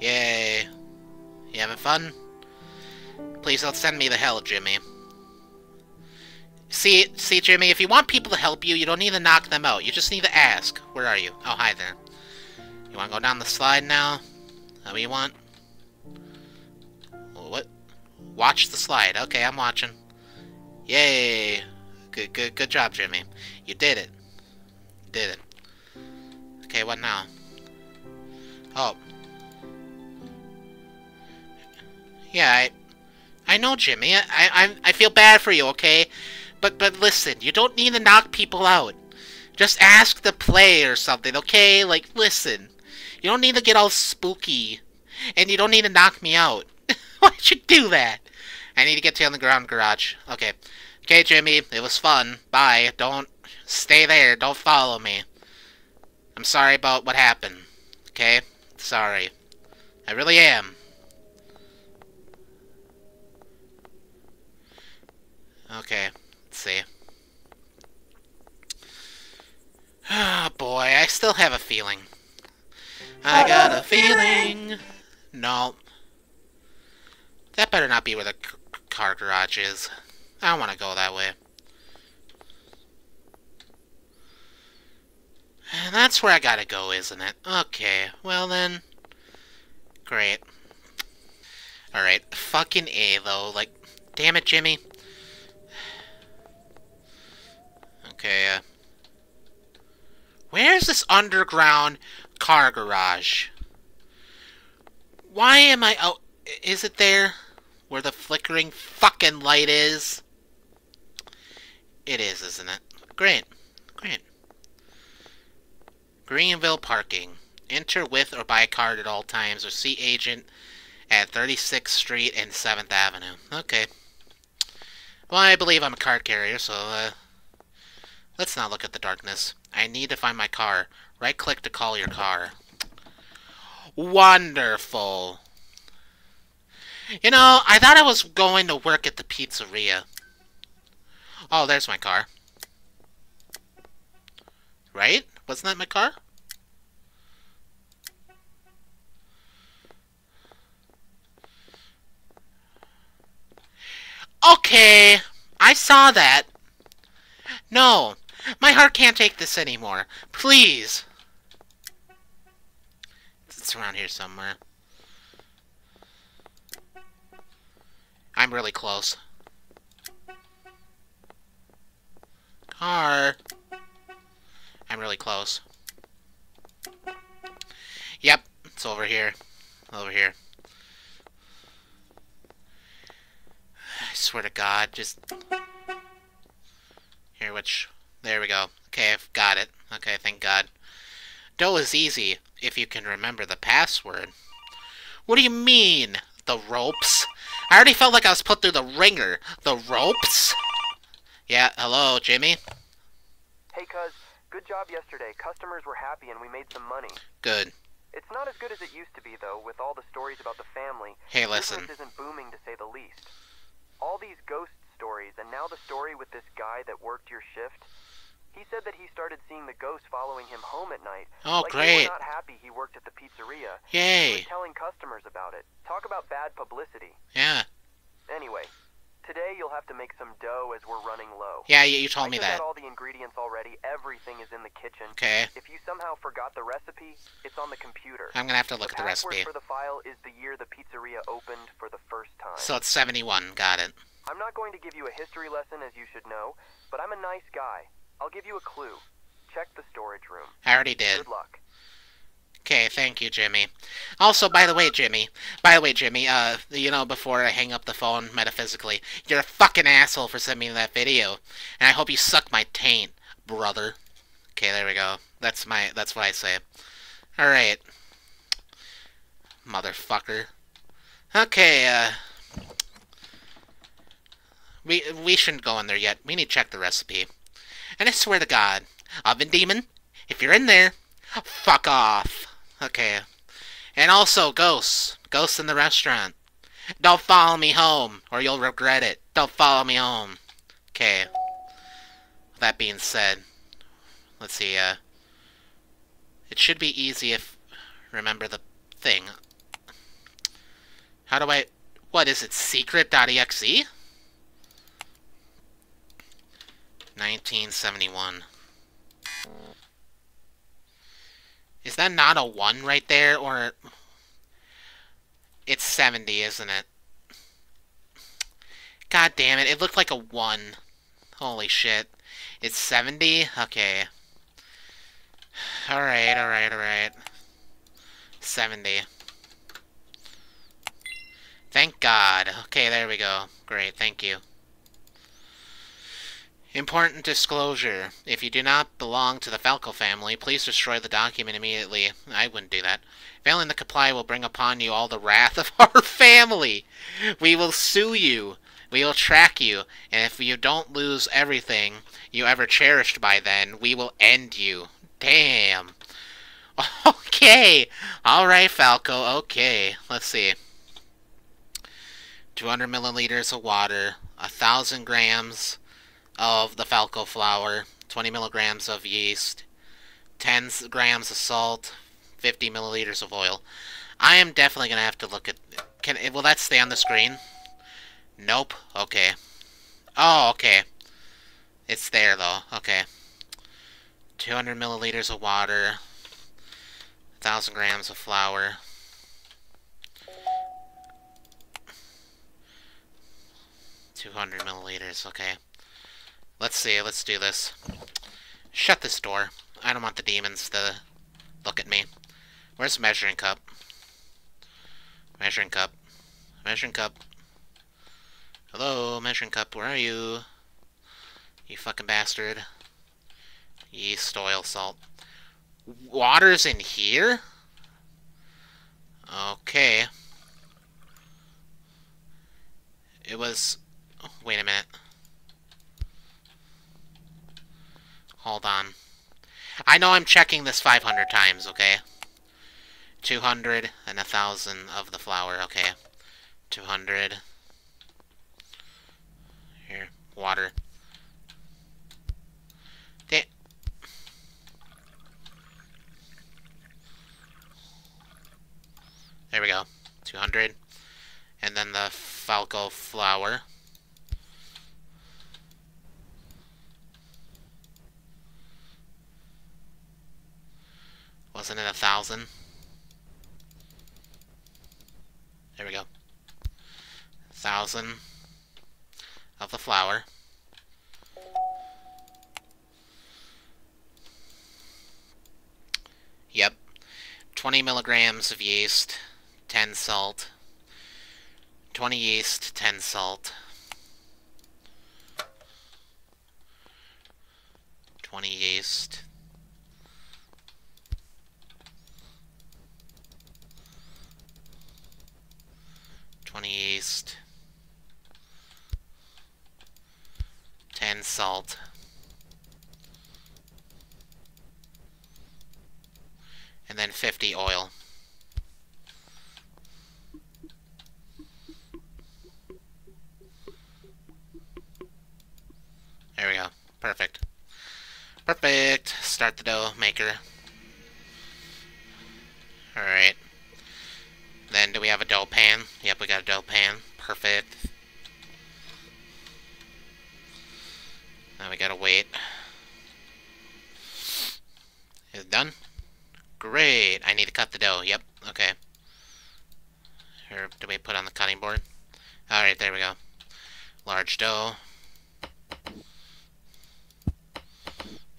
Yay. You having fun? Please don't send me to hell, Jimmy. See, Jimmy, if you want people to help you, you don't need to knock them out. You just need to ask. Where are you? Oh, hi there. You want to go down the slide now? That what you want? What? Watch the slide. Okay, I'm watching. Yay. Good job, Jimmy. You did it. Did it. Okay, what now? Oh. Yeah, I know, Jimmy. I feel bad for you, okay? But listen, you don't need to knock people out. Just ask to play or something, okay? Like, listen. You don't need to get all spooky. And you don't need to knock me out. Why'd you do that? I need to get to the underground garage. Okay. Okay, Jimmy. It was fun. Bye. Don't stay there. Don't follow me. I'm sorry about what happened. Okay? Sorry. I really am. Okay, let's see. Oh boy, I still have a feeling. I got a feeling! No. That better not be where the car garage is. I don't want to go that way. And that's where I gotta go, isn't it? Okay, well then. Great. Alright, fucking A though. Like, damn it, Jimmy. Okay, where's this underground car garage? Why am I out? Is it there? Where the flickering fucking light is? It is, isn't it? Great. Great. Greenville parking. Enter with or by card at all times or see agent at 36th Street and 7th Avenue. Okay. Well, I believe I'm a card carrier, so, let's not look at the darkness. I need to find my car. Right-click to call your car. Wonderful. You know, I thought I was going to work at the pizzeria. Oh, there's my car. Right? Wasn't that my car? Okay, I saw that. No, my heart can't take this anymore. Please. It's around here somewhere. I'm really close. Car. I'm really close. Yep, it's over here. Over here. I swear to God, just... Here, which... There we go. Okay, I've got it. Okay, thank God. Dough is easy, if you can remember the password. What do you mean, the ropes? I already felt like I was put through the ringer. The ropes? Yeah, hello, Jimmy? Hey, cuz. Good job yesterday. Customers were happy and we made some money. Good. It's not as good as it used to be, though, with all the stories about the family. Hey, listen. This isn't booming, to say the least. All these ghost stories, and now the story with this guy that worked your shift. He said that he started seeing the ghosts following him home at night. Oh, like great. He was not happy he worked at the pizzeria. Yay. He was telling customers about it. Talk about bad publicity. Yeah. Anyway, today you'll have to make some dough as we're running low. Yeah, you told me that. I got all the ingredients already. Everything is in the kitchen. Okay. If you somehow forgot the recipe, it's on the computer. I'm going to have to look at the recipe. The password for the file is the year the pizzeria opened for the first time. So it's 71. Got it. I'm not going to give you a history lesson, as you should know, but I'm a nice guy. I'll give you a clue. Check the storage room. I already did. Good luck. Okay, thank you, Jimmy. Also, by the way, Jimmy, you know, before I hang up the phone metaphysically, you're a fucking asshole for sending me that video. And I hope you suck my taint, brother. Okay, there we go. That's what I say. Alright. Motherfucker. Okay, we shouldn't go in there yet. We need to check the recipe. And I swear to God, Oven Demon, if you're in there, fuck off. Okay. And also, ghosts. Ghosts in the restaurant. Don't follow me home, or you'll regret it. Don't follow me home. Okay. That being said, let's see, it should be easy if... Remember the thing. How do I... What is it? Secret.exe? 1971. Is that not a 1 right there, or... It's 70, isn't it? God damn it, it looked like a 1. Holy shit. It's 70? Okay. Alright, alright, alright. 70. Thank God. Okay, there we go. Great, thank you. Important disclosure. If you do not belong to the Falco family, please destroy the document immediately. I wouldn't do that. Failing to comply will bring upon you all the wrath of our family. We will sue you. We will track you. And if you don't lose everything you ever cherished by then, we will end you. Damn. Okay. Alright, Falco. Okay. Let's see. 200 milliliters of water. 1,000 grams... of the Falco flour, 20 milligrams of yeast, 10 grams of salt, 50 milliliters of oil. I am definitely going to have to look at... Will that stay on the screen? Nope. Okay. Oh, okay. It's there, though. Okay. 200 milliliters of water, 1,000 grams of flour. Okay. Let's see, let's do this. Shut this door. I don't want the demons to look at me. Where's the measuring cup? Measuring cup. Measuring cup. Hello, measuring cup, where are you? You fucking bastard. Yeast, oil, salt. Water's in here? Okay. It was... Oh, wait a minute. Hold on. I know I'm checking this 500 times, okay? 200 and 1,000 of the flour. Okay. 200. Here. Water. Okay. There we go. 200. And then the Falco flour. Wasn't it 1,000? There we go. 1,000 of the flour. Yep. 20 milligrams of yeast, 10 salt. 20 yeast, 10 salt. 20 yeast. Yeast, 10 salt, and then 50 oil. There we go. Perfect. Perfect. Start the dough maker. Alright. Then, do we have a dough pan? Yep, we got a dough pan. Perfect. Now we gotta wait. Is it done? Great! I need to cut the dough. Yep, okay. Or do we put on the cutting board? Alright, there we go. Large dough.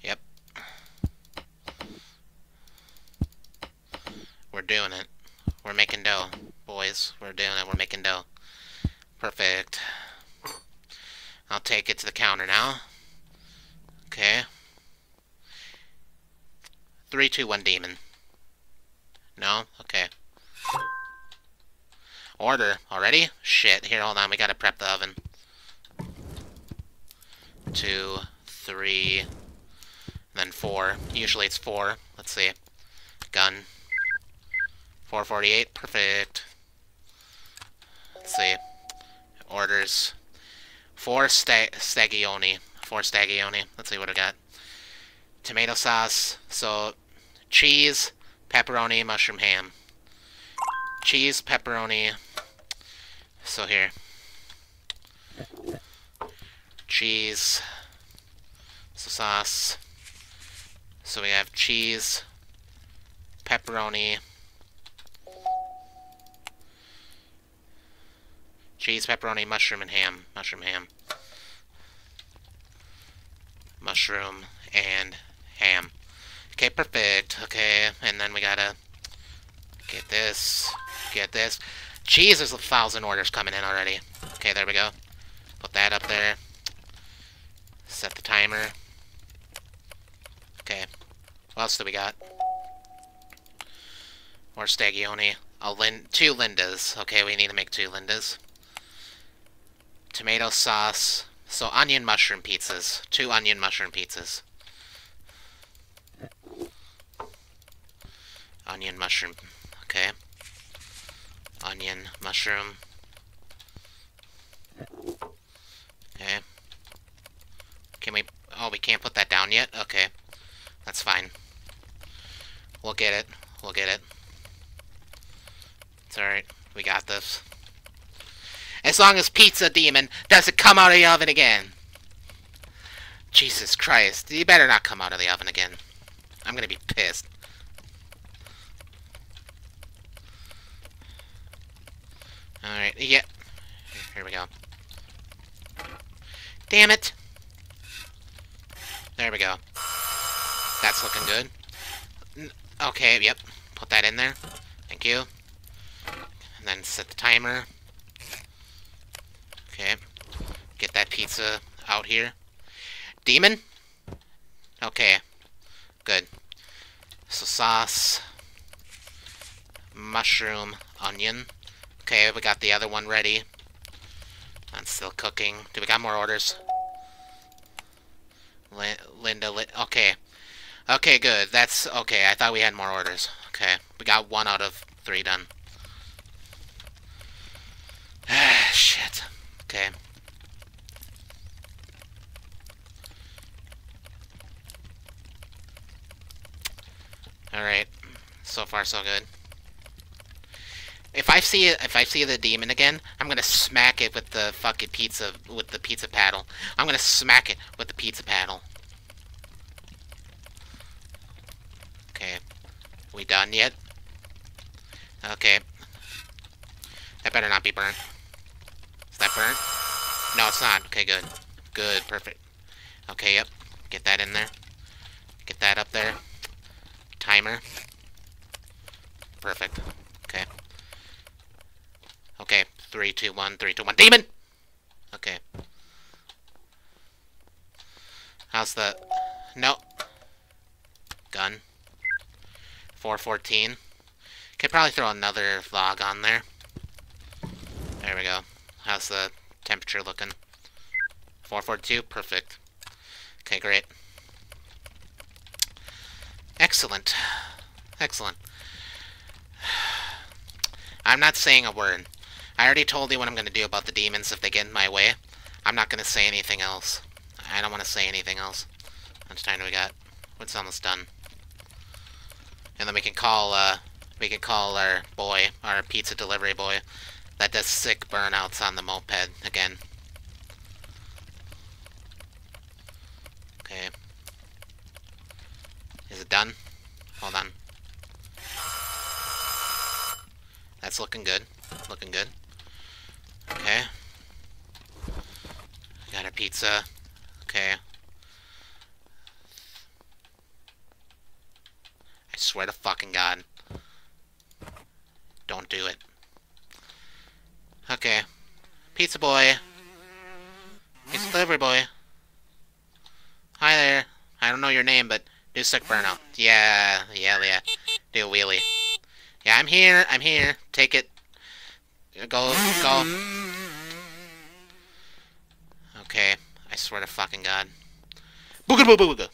Yep. We're doing it. We're making dough, boys. We're doing it. We're making dough. Perfect. I'll take it to the counter now. Okay. 3, 2, 1, demon. No? Okay. Order. Already? Shit. Here, hold on. We gotta prep the oven. 2, 3, then 4. Usually it's 4. Let's see. Gun. 448, perfect. Let's see. Orders. 4 stagioni. 4 stagioni. Let's see what I got. Tomato sauce. So, cheese, pepperoni, mushroom, ham. Cheese, pepperoni. So here. Cheese. So sauce. So we have cheese, pepperoni. Cheese, pepperoni, mushroom, and ham. Mushroom, ham. Mushroom and ham. Okay, perfect. Okay, and then we gotta get this. Get this. Cheese, there's 1,000 orders coming in already. Okay, there we go. Put that up there. Set the timer. Okay. What else do we got? More stagioni. 2 Lindas. Okay, we need to make 2 Lindas. Tomato sauce. So, onion mushroom pizzas. 2 onion mushroom pizzas. Onion mushroom. Okay. Onion mushroom. Okay. Can we... Oh, we can't put that down yet? Okay. That's fine. We'll get it. We'll get it. It's alright. We got this. As long as Pizza Demon doesn't come out of the oven again. Jesus Christ. You better not come out of the oven again. I'm gonna be pissed. Alright. Yep. Yeah. Here we go. Damn it. There we go. That's looking good. Okay, yep. Put that in there. Thank you. And then set the timer. Okay. Get that pizza out here. Demon? Okay. Good. So sauce. Mushroom. Onion. Okay, we got the other one ready. That's still cooking. Do we got more orders? Linda. Okay. Okay, good. That's... Okay, I thought we had more orders. Okay, We got 1 out of 3 done. Ah, shit. Okay. Alright. So far, so good. If I see the demon again, I'm gonna smack it with the fucking pizza, with the pizza paddle. I'm gonna smack it with the pizza paddle. Okay. We done yet? Okay. That better not be burnt. Is that burnt? No, it's not. Okay, good. Good, perfect. Okay, yep. Get that in there. Get that up there. Timer. Perfect. Okay. Okay, 3, 2, 1, 3, 2, 1. Demon! Okay. How's the... No. Gun. 414. Could probably throw another log on there. There we go. How's the temperature looking? 442. Perfect. Okay, great. Excellent. Excellent. I'm not saying a word. I already told you what I'm going to do about the demons if they get in my way. I'm not going to say anything else. I don't want to say anything else. How much time do we got? It's almost done. And then we can call our boy, our pizza delivery boy, that does sick burnouts on the moped again. Okay. Is it done? Hold on. That's looking good. Looking good. Okay. Got our pizza. Okay. I swear to fucking God. Don't do it. Okay. Pizza boy. Pizza delivery boy. Hi there. I don't know your name, but do sick burnout. Yeah, yeah, yeah. Do a wheelie. Yeah, I'm here. I'm here. Take it. Go, go. Okay. I swear to fucking God. Booga booga booga.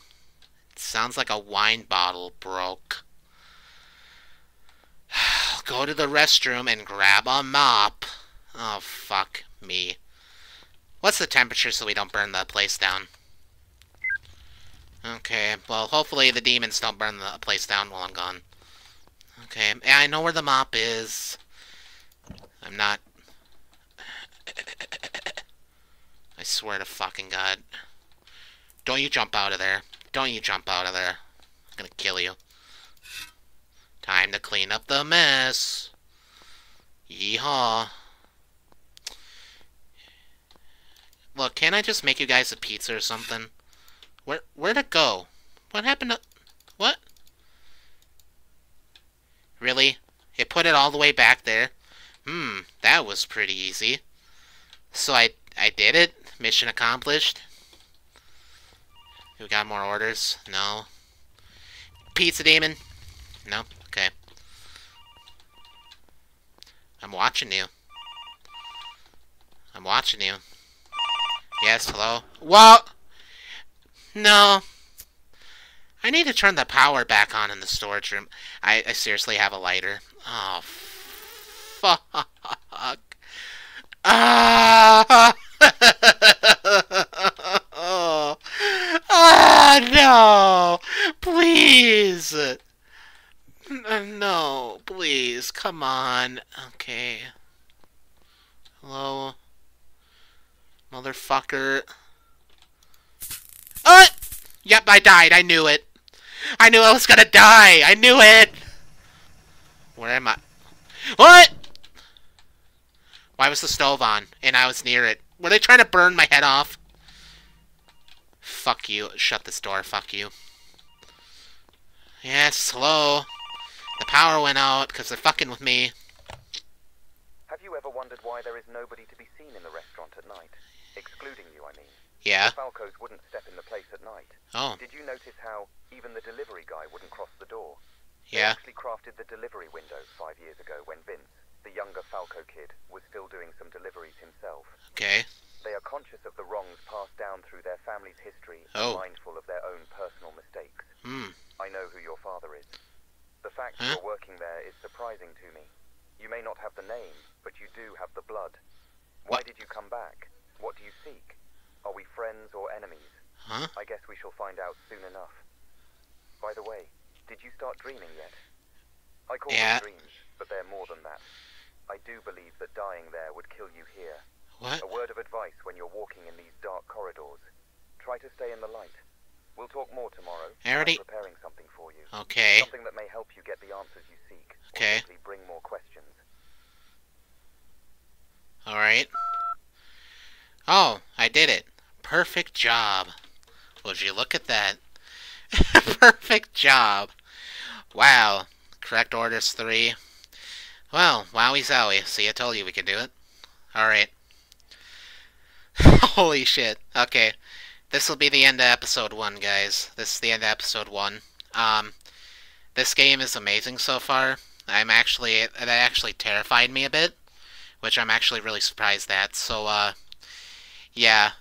It sounds like a wine bottle broke. Go to the restroom and grab a mop. Oh, fuck me. What's the temperature so we don't burn the place down? Okay, well, hopefully the demons don't burn the place down while I'm gone. Okay, I know where the mop is. I'm not... I swear to fucking God. Don't you jump out of there. Don't you jump out of there. I'm gonna kill you. Time to clean up the mess. Yeehaw. Look, can't I just make you guys a pizza or something? Where'd it go? What happened to... What? Really? It put it all the way back there? Hmm, that was pretty easy. So I did it? Mission accomplished? We got more orders? No. Pizza demon? No? Okay. I'm watching you. I'm watching you. Yes, hello? Whoa! No. I need to turn the power back on in the storage room. I seriously have a lighter. Oh, fuck. Ah! Oh. Oh, no. Please. No, please. Come on. Okay. Hello. Motherfucker. What? Yep, I died. I knew it. I knew I was gonna die. I knew it. Where am I? What? Why was the stove on? And I was near it. Were they trying to burn my head off? Fuck you. Shut this door. Fuck you. Yes, hello. The power went out because they're fucking with me. Have you ever wondered why there is nobody to be seen in the restaurant at night? Excluding you, I mean. Yeah. The Falcos wouldn't step in the place at night. Oh. Did you notice how even the delivery guy wouldn't cross the door? Yeah. They actually crafted the delivery window 5 years ago when Vince, the younger Falco kid, was still doing some deliveries himself. Okay. They are conscious of the wrongs passed down through their family's history and mindful of their own personal mistakes. I know who your father is. The fact you're working there surprising to me. You may not have the name, but you do have the blood. Why did you come back? What do you seek? Are we friends or enemies? Huh? I guess we shall find out soon enough. By the way, did you start dreaming yet? I call them dreams, but they're more than that. I do believe that dying there would kill you here. What? A word of advice when you're walking in these dark corridors. Try to stay in the light. We'll talk more tomorrow. I'm preparing something for you. Okay. Something that may help you get the answers you seek. Okay. Or simply bring more questions. Alright. Oh, I did it. Perfect job. Would you look at that? Perfect job. Wow. Correct orders 3. Well, wowie zowie. See, I told you we could do it. Alright. Holy shit. Okay. This will be the end of episode 1, guys. This is the end of episode 1. This game is amazing so far. That actually terrified me a bit, which I'm actually really surprised at. So, yeah,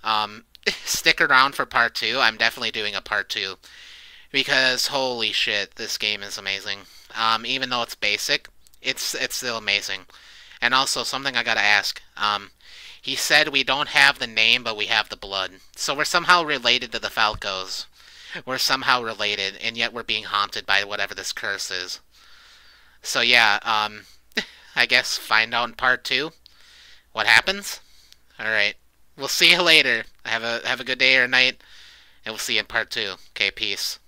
stick around for part 2. I'm definitely doing a part 2, because holy shit, this game is amazing. Even though it's basic, it's still amazing. And also, something I gotta ask, he said we don't have the name, but we have the blood. So we're somehow related to the Falcos. We're somehow related, and yet we're being haunted by whatever this curse is. So yeah, I guess find out in part 2 what happens. Alright, we'll see you later. Have a good day or night, and we'll see you in part 2. Okay, peace.